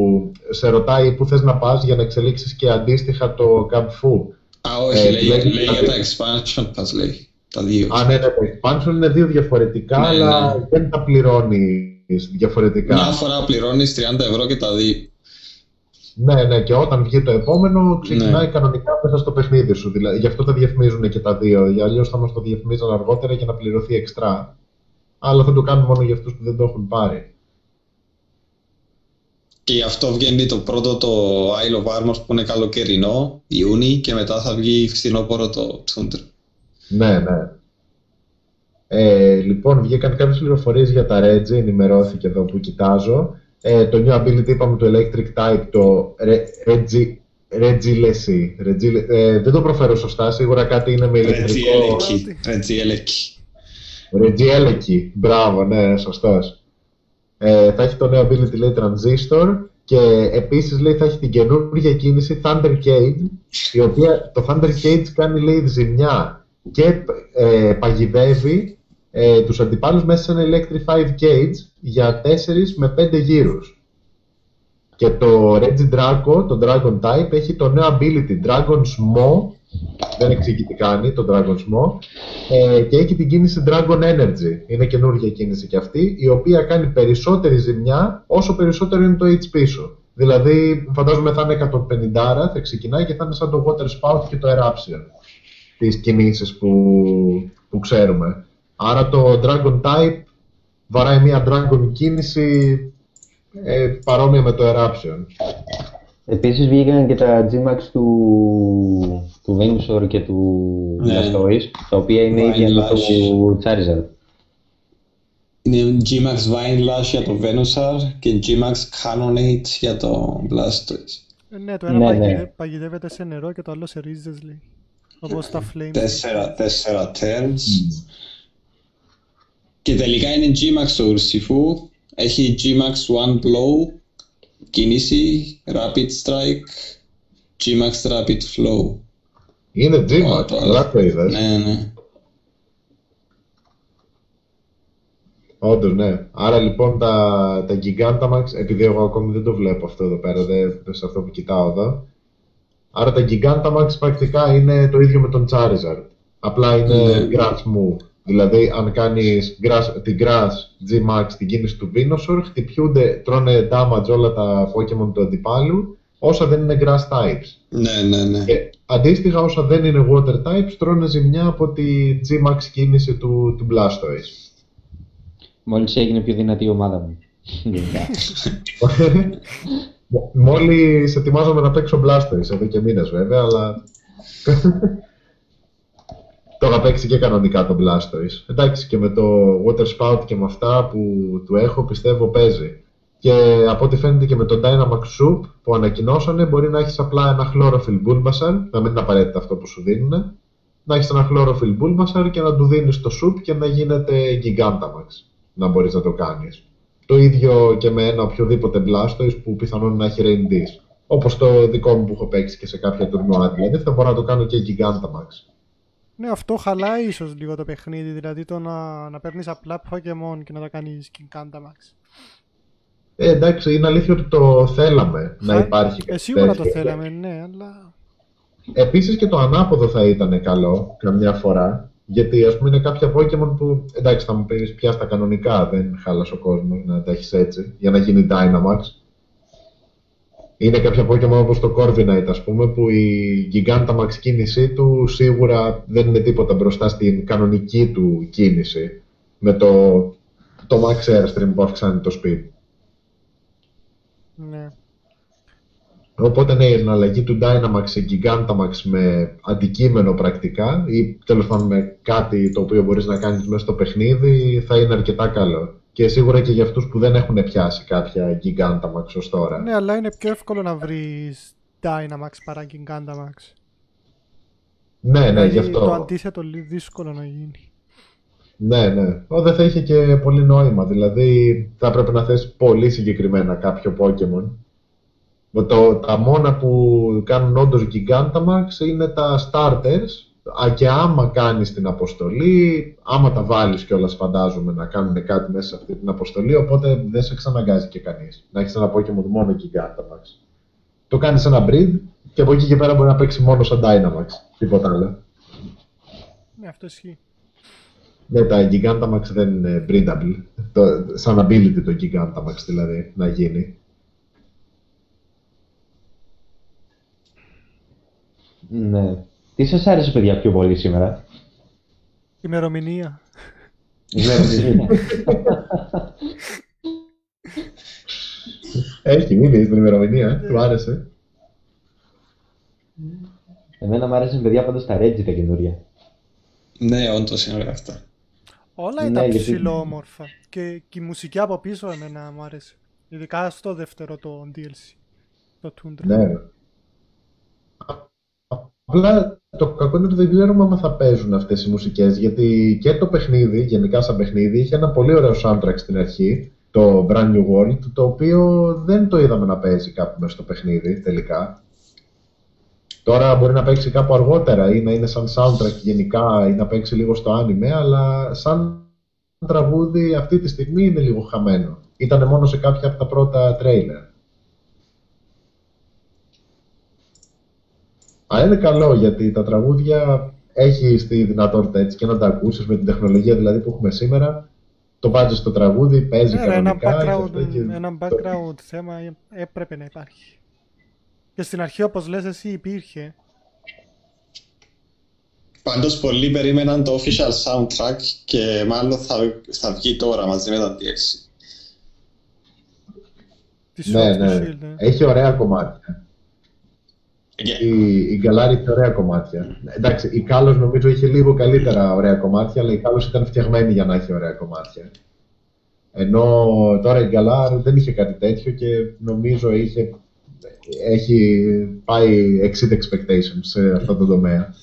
σε ρωτάει πού θες να πας για να εξελίξεις και αντίστοιχα το Καμπφού. Α, όχι, ε, λέει, λέει, λέει για τα expansion, πας λέει, τα δύο. Α, ναι, τα expansion είναι δύο διαφορετικά, ναι, αλλά ναι. Δεν τα πληρώνεις διαφορετικά. Μια φορά πληρώνεις τριάντα ευρώ και τα δύο. Ναι, ναι, και όταν βγει το επόμενο, ξεκινάει ναι. Κανονικά μέσα στο παιχνίδι σου. Δηλαδή, γι' αυτό τα διαφημίζουν και τα δύο, για αλλιώς θα μας το διαφημίζουν αργότερα για να πληρωθεί εξτρά. Αλλά θα το κάνουν μόνο για αυτούς που δεν το έχουν πάρει. Και γι' αυτό βγαίνει το πρώτο το Isle of Armor που είναι καλοκαιρινό, Ιούνι, και μετά θα βγει φθινόπωρο το Tundra. Ναι, ναι. Ε, λοιπόν, βγήκαν κάποιες πληροφορίες για τα Regi, ενημερώθηκε εδώ που κοιτάζω. Ε, το new ability είπαμε του Electric Type, το Regi, Regieleki. Ε, δεν το προφέρω σωστά, σίγουρα κάτι είναι με ηλεκτρικό... Regieleki. Regieleki, μπράβο, ναι, σωστός. Ε, θα έχει το νέο ability, λέει, Transistor, και επίσης, λέει, θα έχει την καινούργια κίνηση Thunder Cage, η οποία το Thunder Cage κάνει, λέει, ζημιά και ε, παγιδεύει ε, τους αντιπάλους μέσα σε ένα Electrified Cage για τέσσερα με πέντε γύρους. Και το Regidrago, το Dragon Type, έχει το νέο ability Dragon Small, δεν εξηγεί τι κάνει, το Dragon Small, ε, και έχει την κίνηση Dragon Energy. Είναι καινούργια κίνηση κι αυτή, η οποία κάνει περισσότερη ζημιά όσο περισσότερο είναι το έιτς πι σου. Δηλαδή, φαντάζομαι θα είναι εκατόν πενήντα, θα ξεκινάει και θα είναι σαν το Water Spout και το Eruption, τις κινήσεις που, που ξέρουμε. Άρα το Dragon Type βαράει μια Dragon κίνηση ε, παρόμοια με το Eruption. Επίσης βγήκαν και τα G-Max του, του Venusaur και του Blastoise, yeah. τα οποία είναι ίδια με το Charizard. Είναι G-Max Vinelash για το Venusaur και G-Max Cannonade για το Blastoise. Ναι, το ένα ναι, παγιδε... ναι. παγιδεύεται σε νερό και το άλλο σε ρίζες, λέει. Όπως τα Flame. Τέσσερα, τέσσερα turns. Mm. Και τελικά είναι G-Max το Urshifu. Έχει G-Max One Blow, κίνηση, Rapid Strike, G-Max Rapid Flow. Είναι G-Max, λάκτα είδες. Ναι, ναι. Όντως, ναι. Άρα λοιπόν τα, τα Gigantamax, επειδή εγώ ακόμη δεν το βλέπω αυτό εδώ πέρα, δεν σε αυτό που κοιτάω εδώ. Άρα τα Gigantamax πρακτικά είναι το ίδιο με τον Charizard. Απλά είναι mm. grass move. Δηλαδή, αν κάνεις grass, την grass G-Max την κίνηση του Venusaur, χτυπιούνται, τρώνε damage όλα τα Pokemon του αντιπάλου, όσα δεν είναι grass types. Ναι, ναι, ναι. Και αντίστοιχα, όσα δεν είναι water types, τρώνε ζημιά από τη G-Max κίνηση του, του Blastoise. Μόλις έγινε πιο δυνατή η ομάδα μου. Μόλις ετοιμάζομαι να παίξω Blastoise εδώ και μήνες βέβαια, αλλά... Το είχα παίξει και κανονικά το Blastoise. Εντάξει, και με το Water Spout και με αυτά που του έχω πιστεύω παίζει. Και από ό,τι φαίνεται και με το Dynamax Soup που ανακοινώσανε, μπορεί να έχεις απλά ένα Chlorophyll Bulbasaur, να μην είναι απαραίτητα αυτό που σου δίνουν. Να έχεις ένα Chlorophyll Bulbasaur και να του δίνεις το Soup και να γίνεται Gigantamax. Να μπορείς να το κάνεις. Το ίδιο και με ένα οποιοδήποτε Blastoise που πιθανόν να έχει Rain Dish. Όπως το δικό μου που έχω παίξει και σε κάποια τουρνουά, δηλαδή θα μπορώ να το κάνω και Gigantamax. Ναι, αυτό χαλάει ίσως λίγο το παιχνίδι, δηλαδή το να, να παίρνεις απλά Pokemon και να τα κάνεις Gigantamax. Ε, εντάξει, είναι αλήθεια ότι το θέλαμε να υπάρχει. Ε, σίγουρα το θέλαμε, ναι, αλλά... Επίσης και το ανάποδο θα ήταν καλό, καμιά φορά, γιατί ας πούμε είναι κάποια Pokemon που, εντάξει, θα μου πεις πια στα κανονικά, δεν χάλασε ο κόσμος να τα έχεις έτσι, για να γίνει Dynamax. Είναι κάποια Pokemon όπως το Corviknight, ας πούμε, που η Gigantamax κίνησή του σίγουρα δεν είναι τίποτα μπροστά στην κανονική του κίνηση με το, το Max Airstream που αυξάνει το speed. Ναι. Οπότε ναι, η εναλλαγή του Dynamax σε Gigantamax με αντικείμενο πρακτικά ή τέλος πάντων με κάτι το οποίο μπορείς να κάνεις μέσα στο παιχνίδι θα είναι αρκετά καλό. Και σίγουρα και για αυτούς που δεν έχουν πιάσει κάποια Gigantamax ως τώρα. Ναι, αλλά είναι πιο εύκολο να βρεις Dynamax παρά Gigantamax. Ναι, ναι, δηλαδή, γι' αυτό. Το αντίθετο δύσκολο να γίνει. Ναι, ναι. Ό, δεν θα είχε και πολύ νόημα. Δηλαδή θα πρέπει να θες πολύ συγκεκριμένα κάποιο Pokemon. Το, τα μόνα που κάνουν όντως Gigantamax είναι τα starters. Και άμα κάνεις την αποστολή, άμα τα βάλεις κιόλας φαντάζομαι να κάνουν κάτι μέσα σε αυτή την αποστολή, οπότε δεν σε εξαναγκάζει και κανείς να έχεις ένα Pokemon μόνο Gigantamax. Το κάνεις ένα breed και από εκεί και πέρα μπορεί να παίξει μόνο σαν Dynamax, τίποτα άλλο. Ναι, αυτό ισχύει. Ναι, τα Gigantamax δεν είναι breedable, το, σαν ability το Gigantamax δηλαδή να γίνει. Ναι. Τι σας άρεσε, παιδιά, πιο πολύ σήμερα? Ημερομηνία. Ημερομηνία. Έχει μείνει στην ημερομηνία, του άρεσε. Εμένα μου άρεσαν, παιδιά, πάντως τα Reggie τα καινούρια. Ναι, όντως είναι ωραία αυτά. Όλα ήταν ψηλόμορφα και η μουσική από πίσω εμένα μου άρεσε. Ειδικά στο δεύτερο το ντι ελ σι, το Tundra. Ναι. Απλά το κακό είναι ότι δεν ξέρουμε αν θα παίζουν αυτές οι μουσικές, γιατί και το παιχνίδι, γενικά σαν παιχνίδι, είχε ένα πολύ ωραίο soundtrack στην αρχή, το Brand New World, το οποίο δεν το είδαμε να παίζει κάπου μέσα στο παιχνίδι τελικά. Τώρα μπορεί να παίξει κάπου αργότερα ή να είναι σαν soundtrack γενικά ή να παίξει λίγο στο anime, αλλά σαν τραγούδι αυτή τη στιγμή είναι λίγο χαμένο. Ήταν μόνο σε κάποια από τα πρώτα τρέιλερ. Αλλά είναι καλό γιατί τα τραγούδια έχει τη δυνατότητα έτσι και να τα ακούσεις με την τεχνολογία δηλαδή που έχουμε σήμερα. Το βάζεις στο τραγούδι, παίζει Έρα, κανονικά. Ένα background, και... ένα background το... θέμα έπρεπε να υπάρχει. Και στην αρχή όπως λες εσύ υπήρχε. Πάντως πολλοί περίμεναν το official soundtrack και μάλλον θα, θα βγει τώρα μαζί με τα ντι ελ σι. Ναι, ναι. Shield, ναι. Έχει ωραία κομμάτια. Yeah. Η, η Γκαλάρη είχε ωραία κομμάτια. Εντάξει, η Κάλος νομίζω είχε λίγο καλύτερα ωραία κομμάτια, αλλά η Κάλος ήταν φτιαγμένη για να έχει ωραία κομμάτια. Ενώ τώρα η Γκαλάρ δεν είχε κάτι τέτοιο και νομίζω είχε, έχει πάει exceed expectations σε αυτό το τομέα.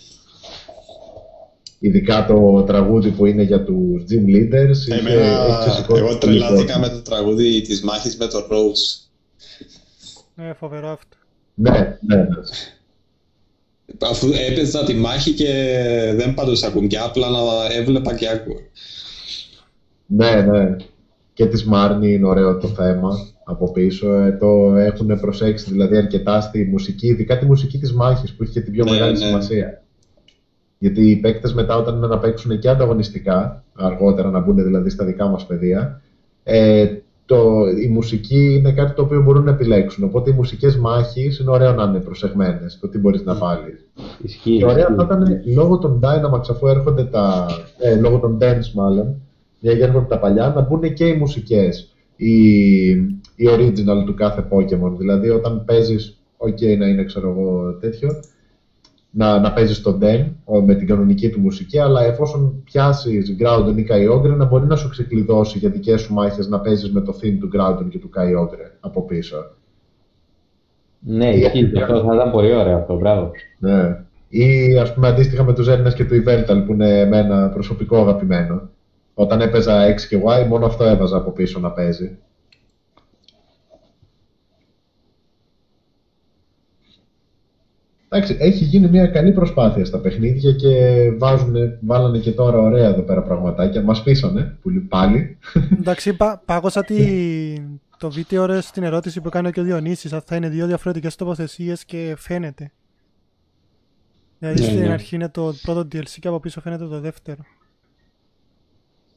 Ειδικά το τραγούδι που είναι για τους gym leaders. Εμένα, είχε, εγώ τρελάθηκα με το τραγούδι της μάχης με το Rose. Ναι, φοβερό αυτό. Ναι, ναι, ναι. Αφού έπαιζα τη μάχη και δεν παντούς ακουμπιά, απλά να έβλεπα και άκουγα. Ναι, ναι. Και της Μάρνη είναι ωραίο το θέμα από πίσω. Το έχουν προσέξει δηλαδή αρκετά στη μουσική, ειδικά τη μουσική της μάχης που είχε την πιο ναι, μεγάλη ναι. σημασία. Γιατί οι παίκτες μετά όταν είναι να παίξουν και ανταγωνιστικά, αργότερα να μπουν δηλαδή στα δικά μας πεδία, ε, το, η μουσική είναι κάτι το οποίο μπορούν να επιλέξουν. Οπότε οι μουσικές μάχες είναι ωραίο να είναι προσεγμένες, το τι μπορείς να βάλεις. Ισχύει, και ωραία θα ήταν λόγω των Dynamax, αφού έρχονται τα. Ε, λόγω των Dance μάλλον, γιατί έρχονται τα παλιά, να μπουν και οι μουσικές. Οι, οι original του κάθε Pokemon. Δηλαδή όταν παίζεις, ok να είναι ξέρω εγώ τέτοιο, να, να παίζεις τον Den με την κανονική του μουσική, αλλά εφόσον πιάσεις Groudon ή Kyogre, να μπορεί να σου ξεκλειδώσει για δικές σου μάχες να παίζεις με το theme του Groudon και του Kyogre από πίσω. Ναι, ισχύει. Αυτό θα ήταν πολύ ωραίο αυτό, μπράβο. Ναι. Ή ας πούμε αντίστοιχα με τους Έρνες και του Ιβέρταλ που είναι εμένα προσωπικό αγαπημένο. Όταν έπαιζα X και Y, μόνο αυτό έβαζα από πίσω να παίζει. Εντάξει, έχει γίνει μια καλή προσπάθεια στα παιχνίδια και βάζουνε, βάλανε και τώρα ωραία εδώ πέρα πραγματάκια. Μας πείσανε πάλι. Εντάξει, πα, πάγωσα τη, το βίντεο ρε, στην ερώτηση που έκανε και ο Διονύσης. Αυτά είναι δύο διαφορετικές τοποθεσίες και φαίνεται. Δηλαδή ναι, στην ναι. αρχή είναι το πρώτο ντι ελ σι και από πίσω φαίνεται το δεύτερο.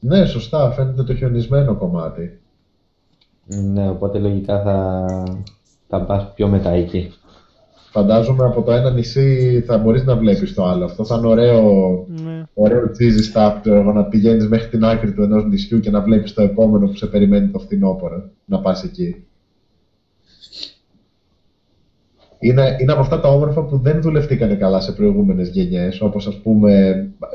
Ναι, σωστά, φαίνεται το χιονισμένο κομμάτι. Ναι, οπότε λογικά θα, θα πας πιο μετά εκεί. Φαντάζομαι από το ένα νησί θα μπορείς να βλέπεις το άλλο. Αυτό θα είναι ωραίο, ναι. ωραίο cheesy stuff, να πηγαίνεις μέχρι την άκρη του ενός νησιού και να βλέπεις το επόμενο που σε περιμένει το φθινόπωρο, να πας εκεί. Είναι, είναι από αυτά τα όμορφα που δεν δουλευτήκανε καλά σε προηγούμενες γενιές, όπως ας πούμε,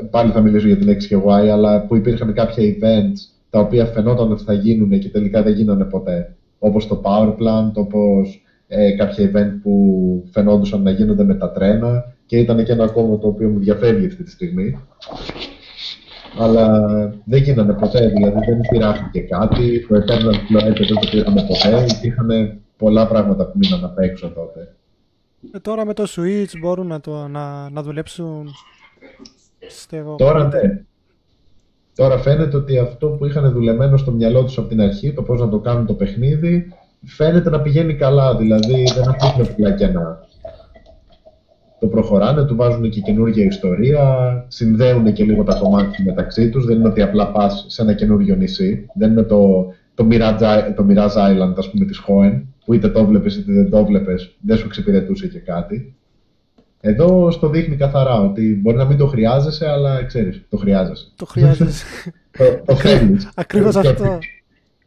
πάλι θα μιλήσω για την X K Y, αλλά που υπήρχαν κάποια events τα οποία φαινόταν ότι θα γίνουν και τελικά δεν γίνανε ποτέ. Όπως το Power Plant, όπως... Ε, κάποια event που φαινόντουσαν να γίνονται με τα τρένα και ήταν και ένα ακόμα το οποίο μου διαφεύγει αυτή τη στιγμή. Αλλά δεν γίνανε ποτέ, δηλαδή δεν πειράχτηκε κάτι, το Eternal Flow δεν το πήραμε ποτέ, είχαν πολλά πράγματα που μείναν απ' έξω τότε. Ε, τώρα με το Switch μπορούν να, το, να, να δουλέψουν, πιστεύω. Τώρα ναι. Τώρα φαίνεται ότι αυτό που είχαν δουλεμένο στο μυαλό τους από την αρχή, το πώς να το κάνουν το παιχνίδι, φαίνεται να πηγαίνει καλά, δηλαδή δεν αφήνουν πολλά κενά. Το προχωράνε, του βάζουν και καινούργια ιστορία, συνδέουν και λίγο τα κομμάτια μεταξύ τους. Δεν είναι ότι απλά πας σε ένα καινούριο νησί. Δεν είναι το, το, Mirage, το Mirage Island, ας πούμε, της Hoenn, που είτε το βλέπεις είτε δεν το βλέπεις, δεν σου εξυπηρετούσε και κάτι. Εδώ στο δείχνει καθαρά ότι μπορεί να μην το χρειάζεσαι, αλλά ξέρεις, το χρειάζεσαι. Το χρειάζεσαι. το το θέλεις. Ακριβώς αυτό.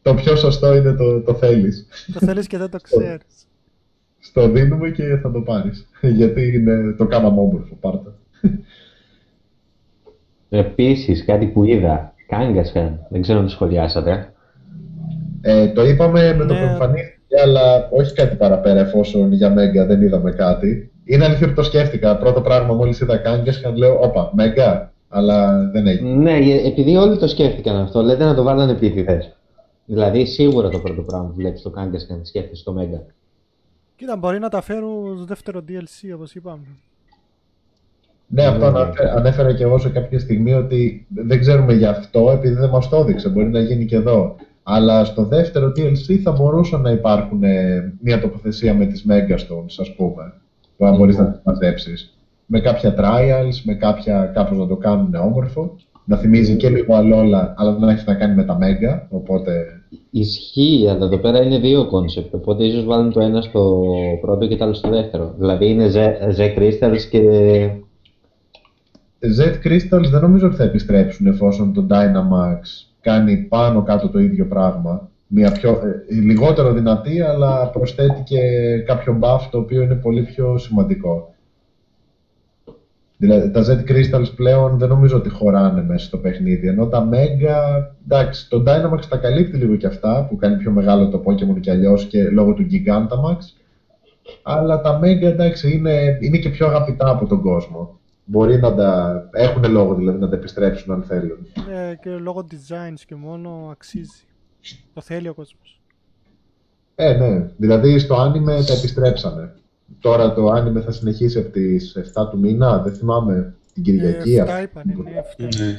Το πιο σωστό είναι το, το θέλεις. Το θέλεις και δεν το ξέρεις. Στο δίνουμε και θα το πάρεις. Γιατί είναι το κάναμε όμορφο, πάρτα. Επίσης, κάτι που είδα, Κάγκασκαν, δεν ξέρω αν το σχολιάσατε. Ε, το είπαμε με το ναι. προφανίστηκε, αλλά όχι κάτι παραπέρα, εφόσον για Μέγκα δεν είδαμε κάτι. Είναι αλήθεια που το σκέφτηκα. Πρώτο πράγμα, μόλις είδα Κάγκασκαν, λέω, όπα, Μέγκα, αλλά δεν έγινε. Ναι, επειδή όλοι το σκέφτηκαν αυτό, λέτε να το βάλανε επίτηδες. Δηλαδή, σίγουρα το πρώτο πράγμα που βλέπεις το Κάγκας και να σκέφτεσαι το Μέγκα. Κοίτα, μπορεί να τα φέρουν στο δεύτερο ντι ελ σι, όπως είπαμε. Ναι, αυτό ανέφερα, ανέφερα και εγώ σε κάποια στιγμή ότι δεν ξέρουμε γι' αυτό, επειδή δεν μας το έδειξε, μπορεί να γίνει και εδώ. Αλλά στο δεύτερο ντι ελ σι θα μπορούσαν να υπάρχουν μια τοποθεσία με τις Megastones, ας πούμε, που να μπορείς να τις μαζέψεις. Με κάποια trials, με κάποια κάπως να το κάνουν όμορφο. Να θυμίζει και λίγο αλόλα, αλλά δεν έχει να κάνει με τα Μέγκα, οπότε... Ισχύει, αλλά εδώ πέρα είναι δύο κόνσεπτ, οπότε ίσως βάλουν το ένα στο πρώτο και το άλλο στο δεύτερο. Δηλαδή είναι Zed Crystals και... Zed Crystals δεν νομίζω ότι θα επιστρέψουν εφόσον το Dynamax κάνει πάνω κάτω το ίδιο πράγμα. μια πιο, ε, λιγότερο δυνατή, αλλά προσθέτει και κάποιο buff το οποίο είναι πολύ πιο σημαντικό. Δηλαδή τα Z-Crystals πλέον δεν νομίζω ότι χωράνε μέσα στο παιχνίδι, ενώ τα Mega, εντάξει, το Dynamax τα καλύπτει λίγο και αυτά, που κάνει πιο μεγάλο το Pokemon και αλλιώς και λόγω του Gigantamax, αλλά τα Mega, εντάξει, είναι, είναι και πιο αγαπητά από τον κόσμο. Μπορεί να τα έχουν λόγο δηλαδή να τα επιστρέψουν αν θέλουν. Ναι, και λόγω designs και μόνο αξίζει. Το θέλει ο κόσμος. Ε, ναι. Δηλαδή στο άνιμε τα επιστρέψανε. Τώρα το άνιμε θα συνεχίσει από τις εφτά του μήνα, δεν θυμάμαι, την Κυριακή. Ε, εφτά είπανε, ναι, εφτά. Ναι.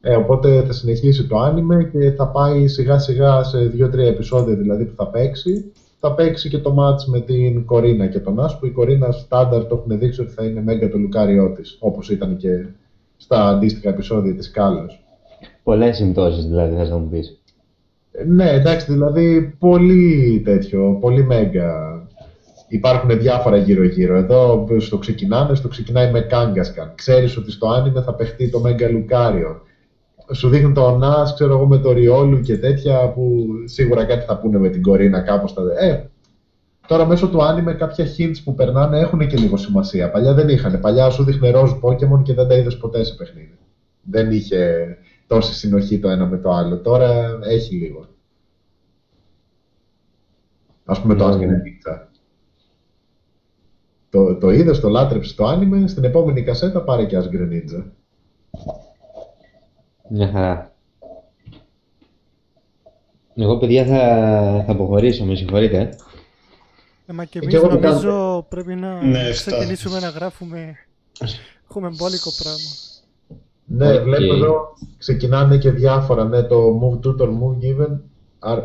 Ε, οπότε θα συνεχίσει το άνιμε και θα πάει σιγά σιγά σε δύο τρία επεισόδια δηλαδή που θα παίξει. Θα παίξει και το match με την Κορίνα και τον Άσπου. Η Κορίνα στάνταρ το έχουν δείξει ότι θα είναι μέγα το λουκάριό της, όπως ήταν και στα αντίστοιχα επεισόδια της Κάλλος. Πολλές συμπτώσεις δηλαδή, θες να μου πεις. Ναι, εντάξει, δηλαδή πολύ τέτοιο, πολύ μέγα. Υπάρχουν διάφορα γύρω-γύρω. Εδώ στο ξεκινάνε, στο ξεκινάει με Κάγκασκαν. Ξέρεις ότι στο άνιμε θα παιχτεί το μέγα λουκάριο. Σου δείχνουν το Νάς, ξέρω εγώ, με το Ριόλου και τέτοια που σίγουρα κάτι θα πούνε με την Κορίνα κάπως. Τα... Ε, τώρα μέσω του άνιμε κάποια hints που περνάνε έχουν και λίγο σημασία. Παλιά δεν είχαν. Παλιά σου δείχνε ροζ Pokemon και δεν τα είδες ποτέ σε παιχνίδι. Δεν είχε τόση συνοχή το ένα με το άλλο. Τώρα έχει λίγο. Ας πούμε, mm. το Άσγενε Πίτσα. Το, το είδες, το λάτρεψες το άνιμε, στην επόμενη κασέτα πάρε και Άσγενε Νίτσα. Μια χαρά. Εγώ, παιδιά, θα, θα αποχωρήσω, με συγχωρείτε. Ε, μα και εμείς εγώ, νομίζω εγώ... πρέπει να ναι, ξεκινήσουμε να γράφουμε χουμεμπόλικο πράγμα. Ναι, okay. Βλέπω εδώ ξεκινάνε και διάφορα, ναι, το move tutor, move given.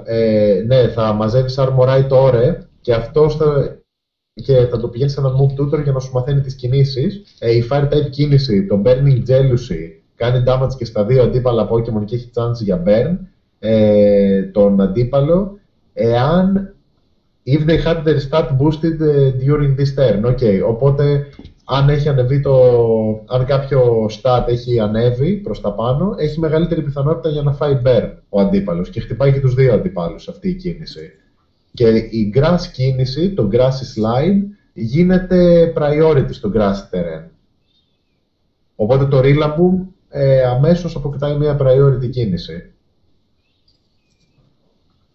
Ε, ναι, θα μαζεύεις armorite ore και αυτό θα... και θα το πηγαίνεις σε ένα move tutor για να σου μαθαίνει τις κινήσεις. Ε, η fire type κίνηση, το burning jealousy, κάνει damage και στα δύο αντίπαλα Pokemon και έχει chance για burn ε, τον αντίπαλο εάν if they had their stat boosted during this turn. Okay. Οπότε αν έχει ανεβεί το, αν κάποιο stat έχει ανέβει προς τα πάνω, έχει μεγαλύτερη πιθανότητα για να φάει burn ο αντίπαλος και χτυπάει και τους δύο αντιπάλους αυτή η κίνηση. Και η grass κίνηση, το grassy slide, γίνεται priority στο grassy terrain. Οπότε το Rillaboom Ε, αμέσως αποκτάει μια priority κίνηση.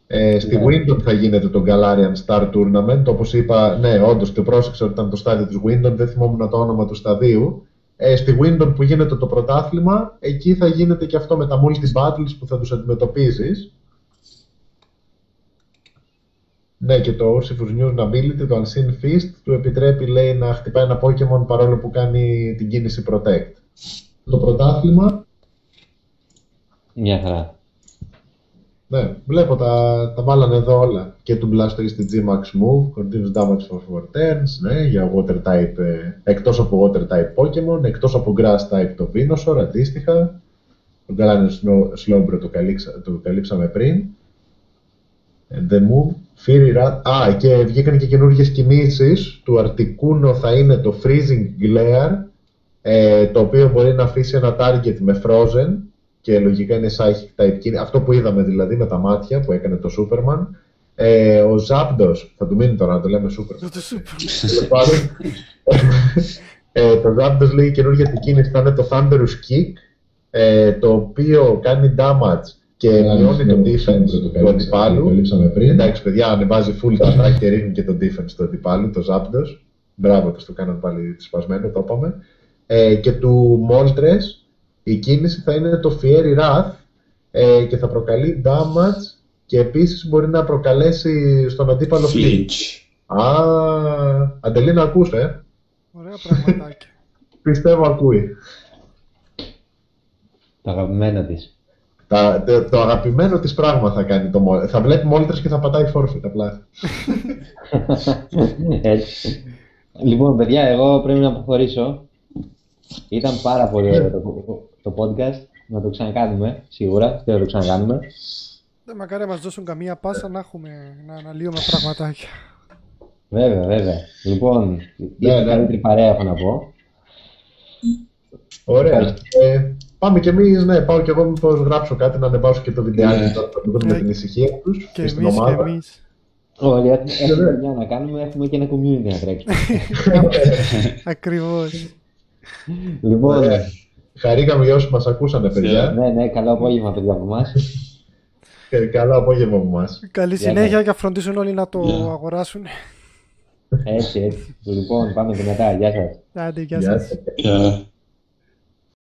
Ε, στη yeah. Windom θα γίνεται το Galarian Star Tournament, όπως είπα, ναι, όντως το πρόσεξα ότι ήταν το στάδιο της Windom, δεν θυμόμουν το όνομα του σταδίου. Ε, στη Windom που γίνεται το πρωτάθλημα, εκεί θα γίνεται και αυτό με τα multi battles που θα τους αντιμετωπίζεις. Ναι, και το Urshifu's New Ability, το Unseen Fist, του επιτρέπει, λέει, να χτυπάει ένα Pokemon παρόλο που κάνει την κίνηση Protect. Το πρωτάθλημα. Μια χαρά. Ναι, βλέπω τα, τα βάλανε εδώ όλα. Και του Blastoise στη G-Max Move, Continuous Damage for four turns, ναι, για Water Type, εκτός από Water Type Pokemon, εκτός από Grass Type το Venusaur, αντίστοιχα. Τον Galarian Slowbro το, το καλύψαμε πριν. And the Move, Fury Rat, α, και βγήκαν και καινούργιες κινήσεις. Του Articuno θα είναι το Freezing Glare, Ε, το οποίο μπορεί να αφήσει ένα target με frozen και λογικά είναι psychic type κίνηση. Αυτό που είδαμε δηλαδή με τα μάτια που έκανε το Superman. Ε, ο Zapdos, θα του μείνει τώρα να το λέμε Superman. ε, το Zapdos λέει καινούργια την κίνηση, θα είναι το Thunderous Kick, ε, το οποίο κάνει damage και μειώνει το defense του αντιπάλου. Εντάξει, παιδιά, ανεβάζει full τα attack και ρίχνει και το defense του αντιπάλου, το Zapdos. Μπράβο, το στο κάναμε πάλι σπασμένο, το είπαμε. Ε, και του Moltres η κίνηση θα είναι το Fiery Wrath ε, και θα προκαλεί damage και επίσης μπορεί να προκαλέσει στον αντίπαλο flinch. Α, Αντελή να ακούς, ε. Ωραία πραγματάκια. Πιστεύω ακούει. Τα αγαπημένα της. Τα, το, το αγαπημένο της πράγμα θα κάνει το, θα βλέπει Moltres και θα πατάει forfeit απλά. Έτσι. Λοιπόν, παιδιά, εγώ πρέπει να αποχωρήσω. Ήταν πάρα πολύ ωραίο το, το podcast, να το ξανακάνουμε, σίγουρα, και να το ξανακάνουμε. Δεν μακάρι να μας δώσουν καμία πάσα να έχουμε, να αναλύουμε πραγματάκια. Βέβαια, βέβαια. Λοιπόν, yeah, ήταν yeah. καλύτερη παρέα, έχω να πω. Ωραία. Ε, Πάμε κι εμείς, ναι, πάω κι εγώ μήπως γράψω κάτι να ανεβάσω και το βιντεάκι ναι. τώρα που θα δούμε ναι. την ησυχία τους και στην εμείς, ομάδα. Και εμείς. Όλοι έχουμε μια να κάνουμε, έχουμε και ένα community να τρέξουμε. Ακριβώς. Λοιπόν, ναι. Χαρήκαμε για όσοι μας ακούσανε, παιδιά. Ναι, ναι, καλό απόγευμα, παιδιά, από εμάς. Καλό απόγευμα από εμάς. Καλή συνέχεια και yeah. φροντίσουν όλοι να το yeah. αγοράσουν. Έτσι, έτσι. Λοιπόν, πάμε και μετά. Γεια σας. Άντε, γεια σας. Yeah.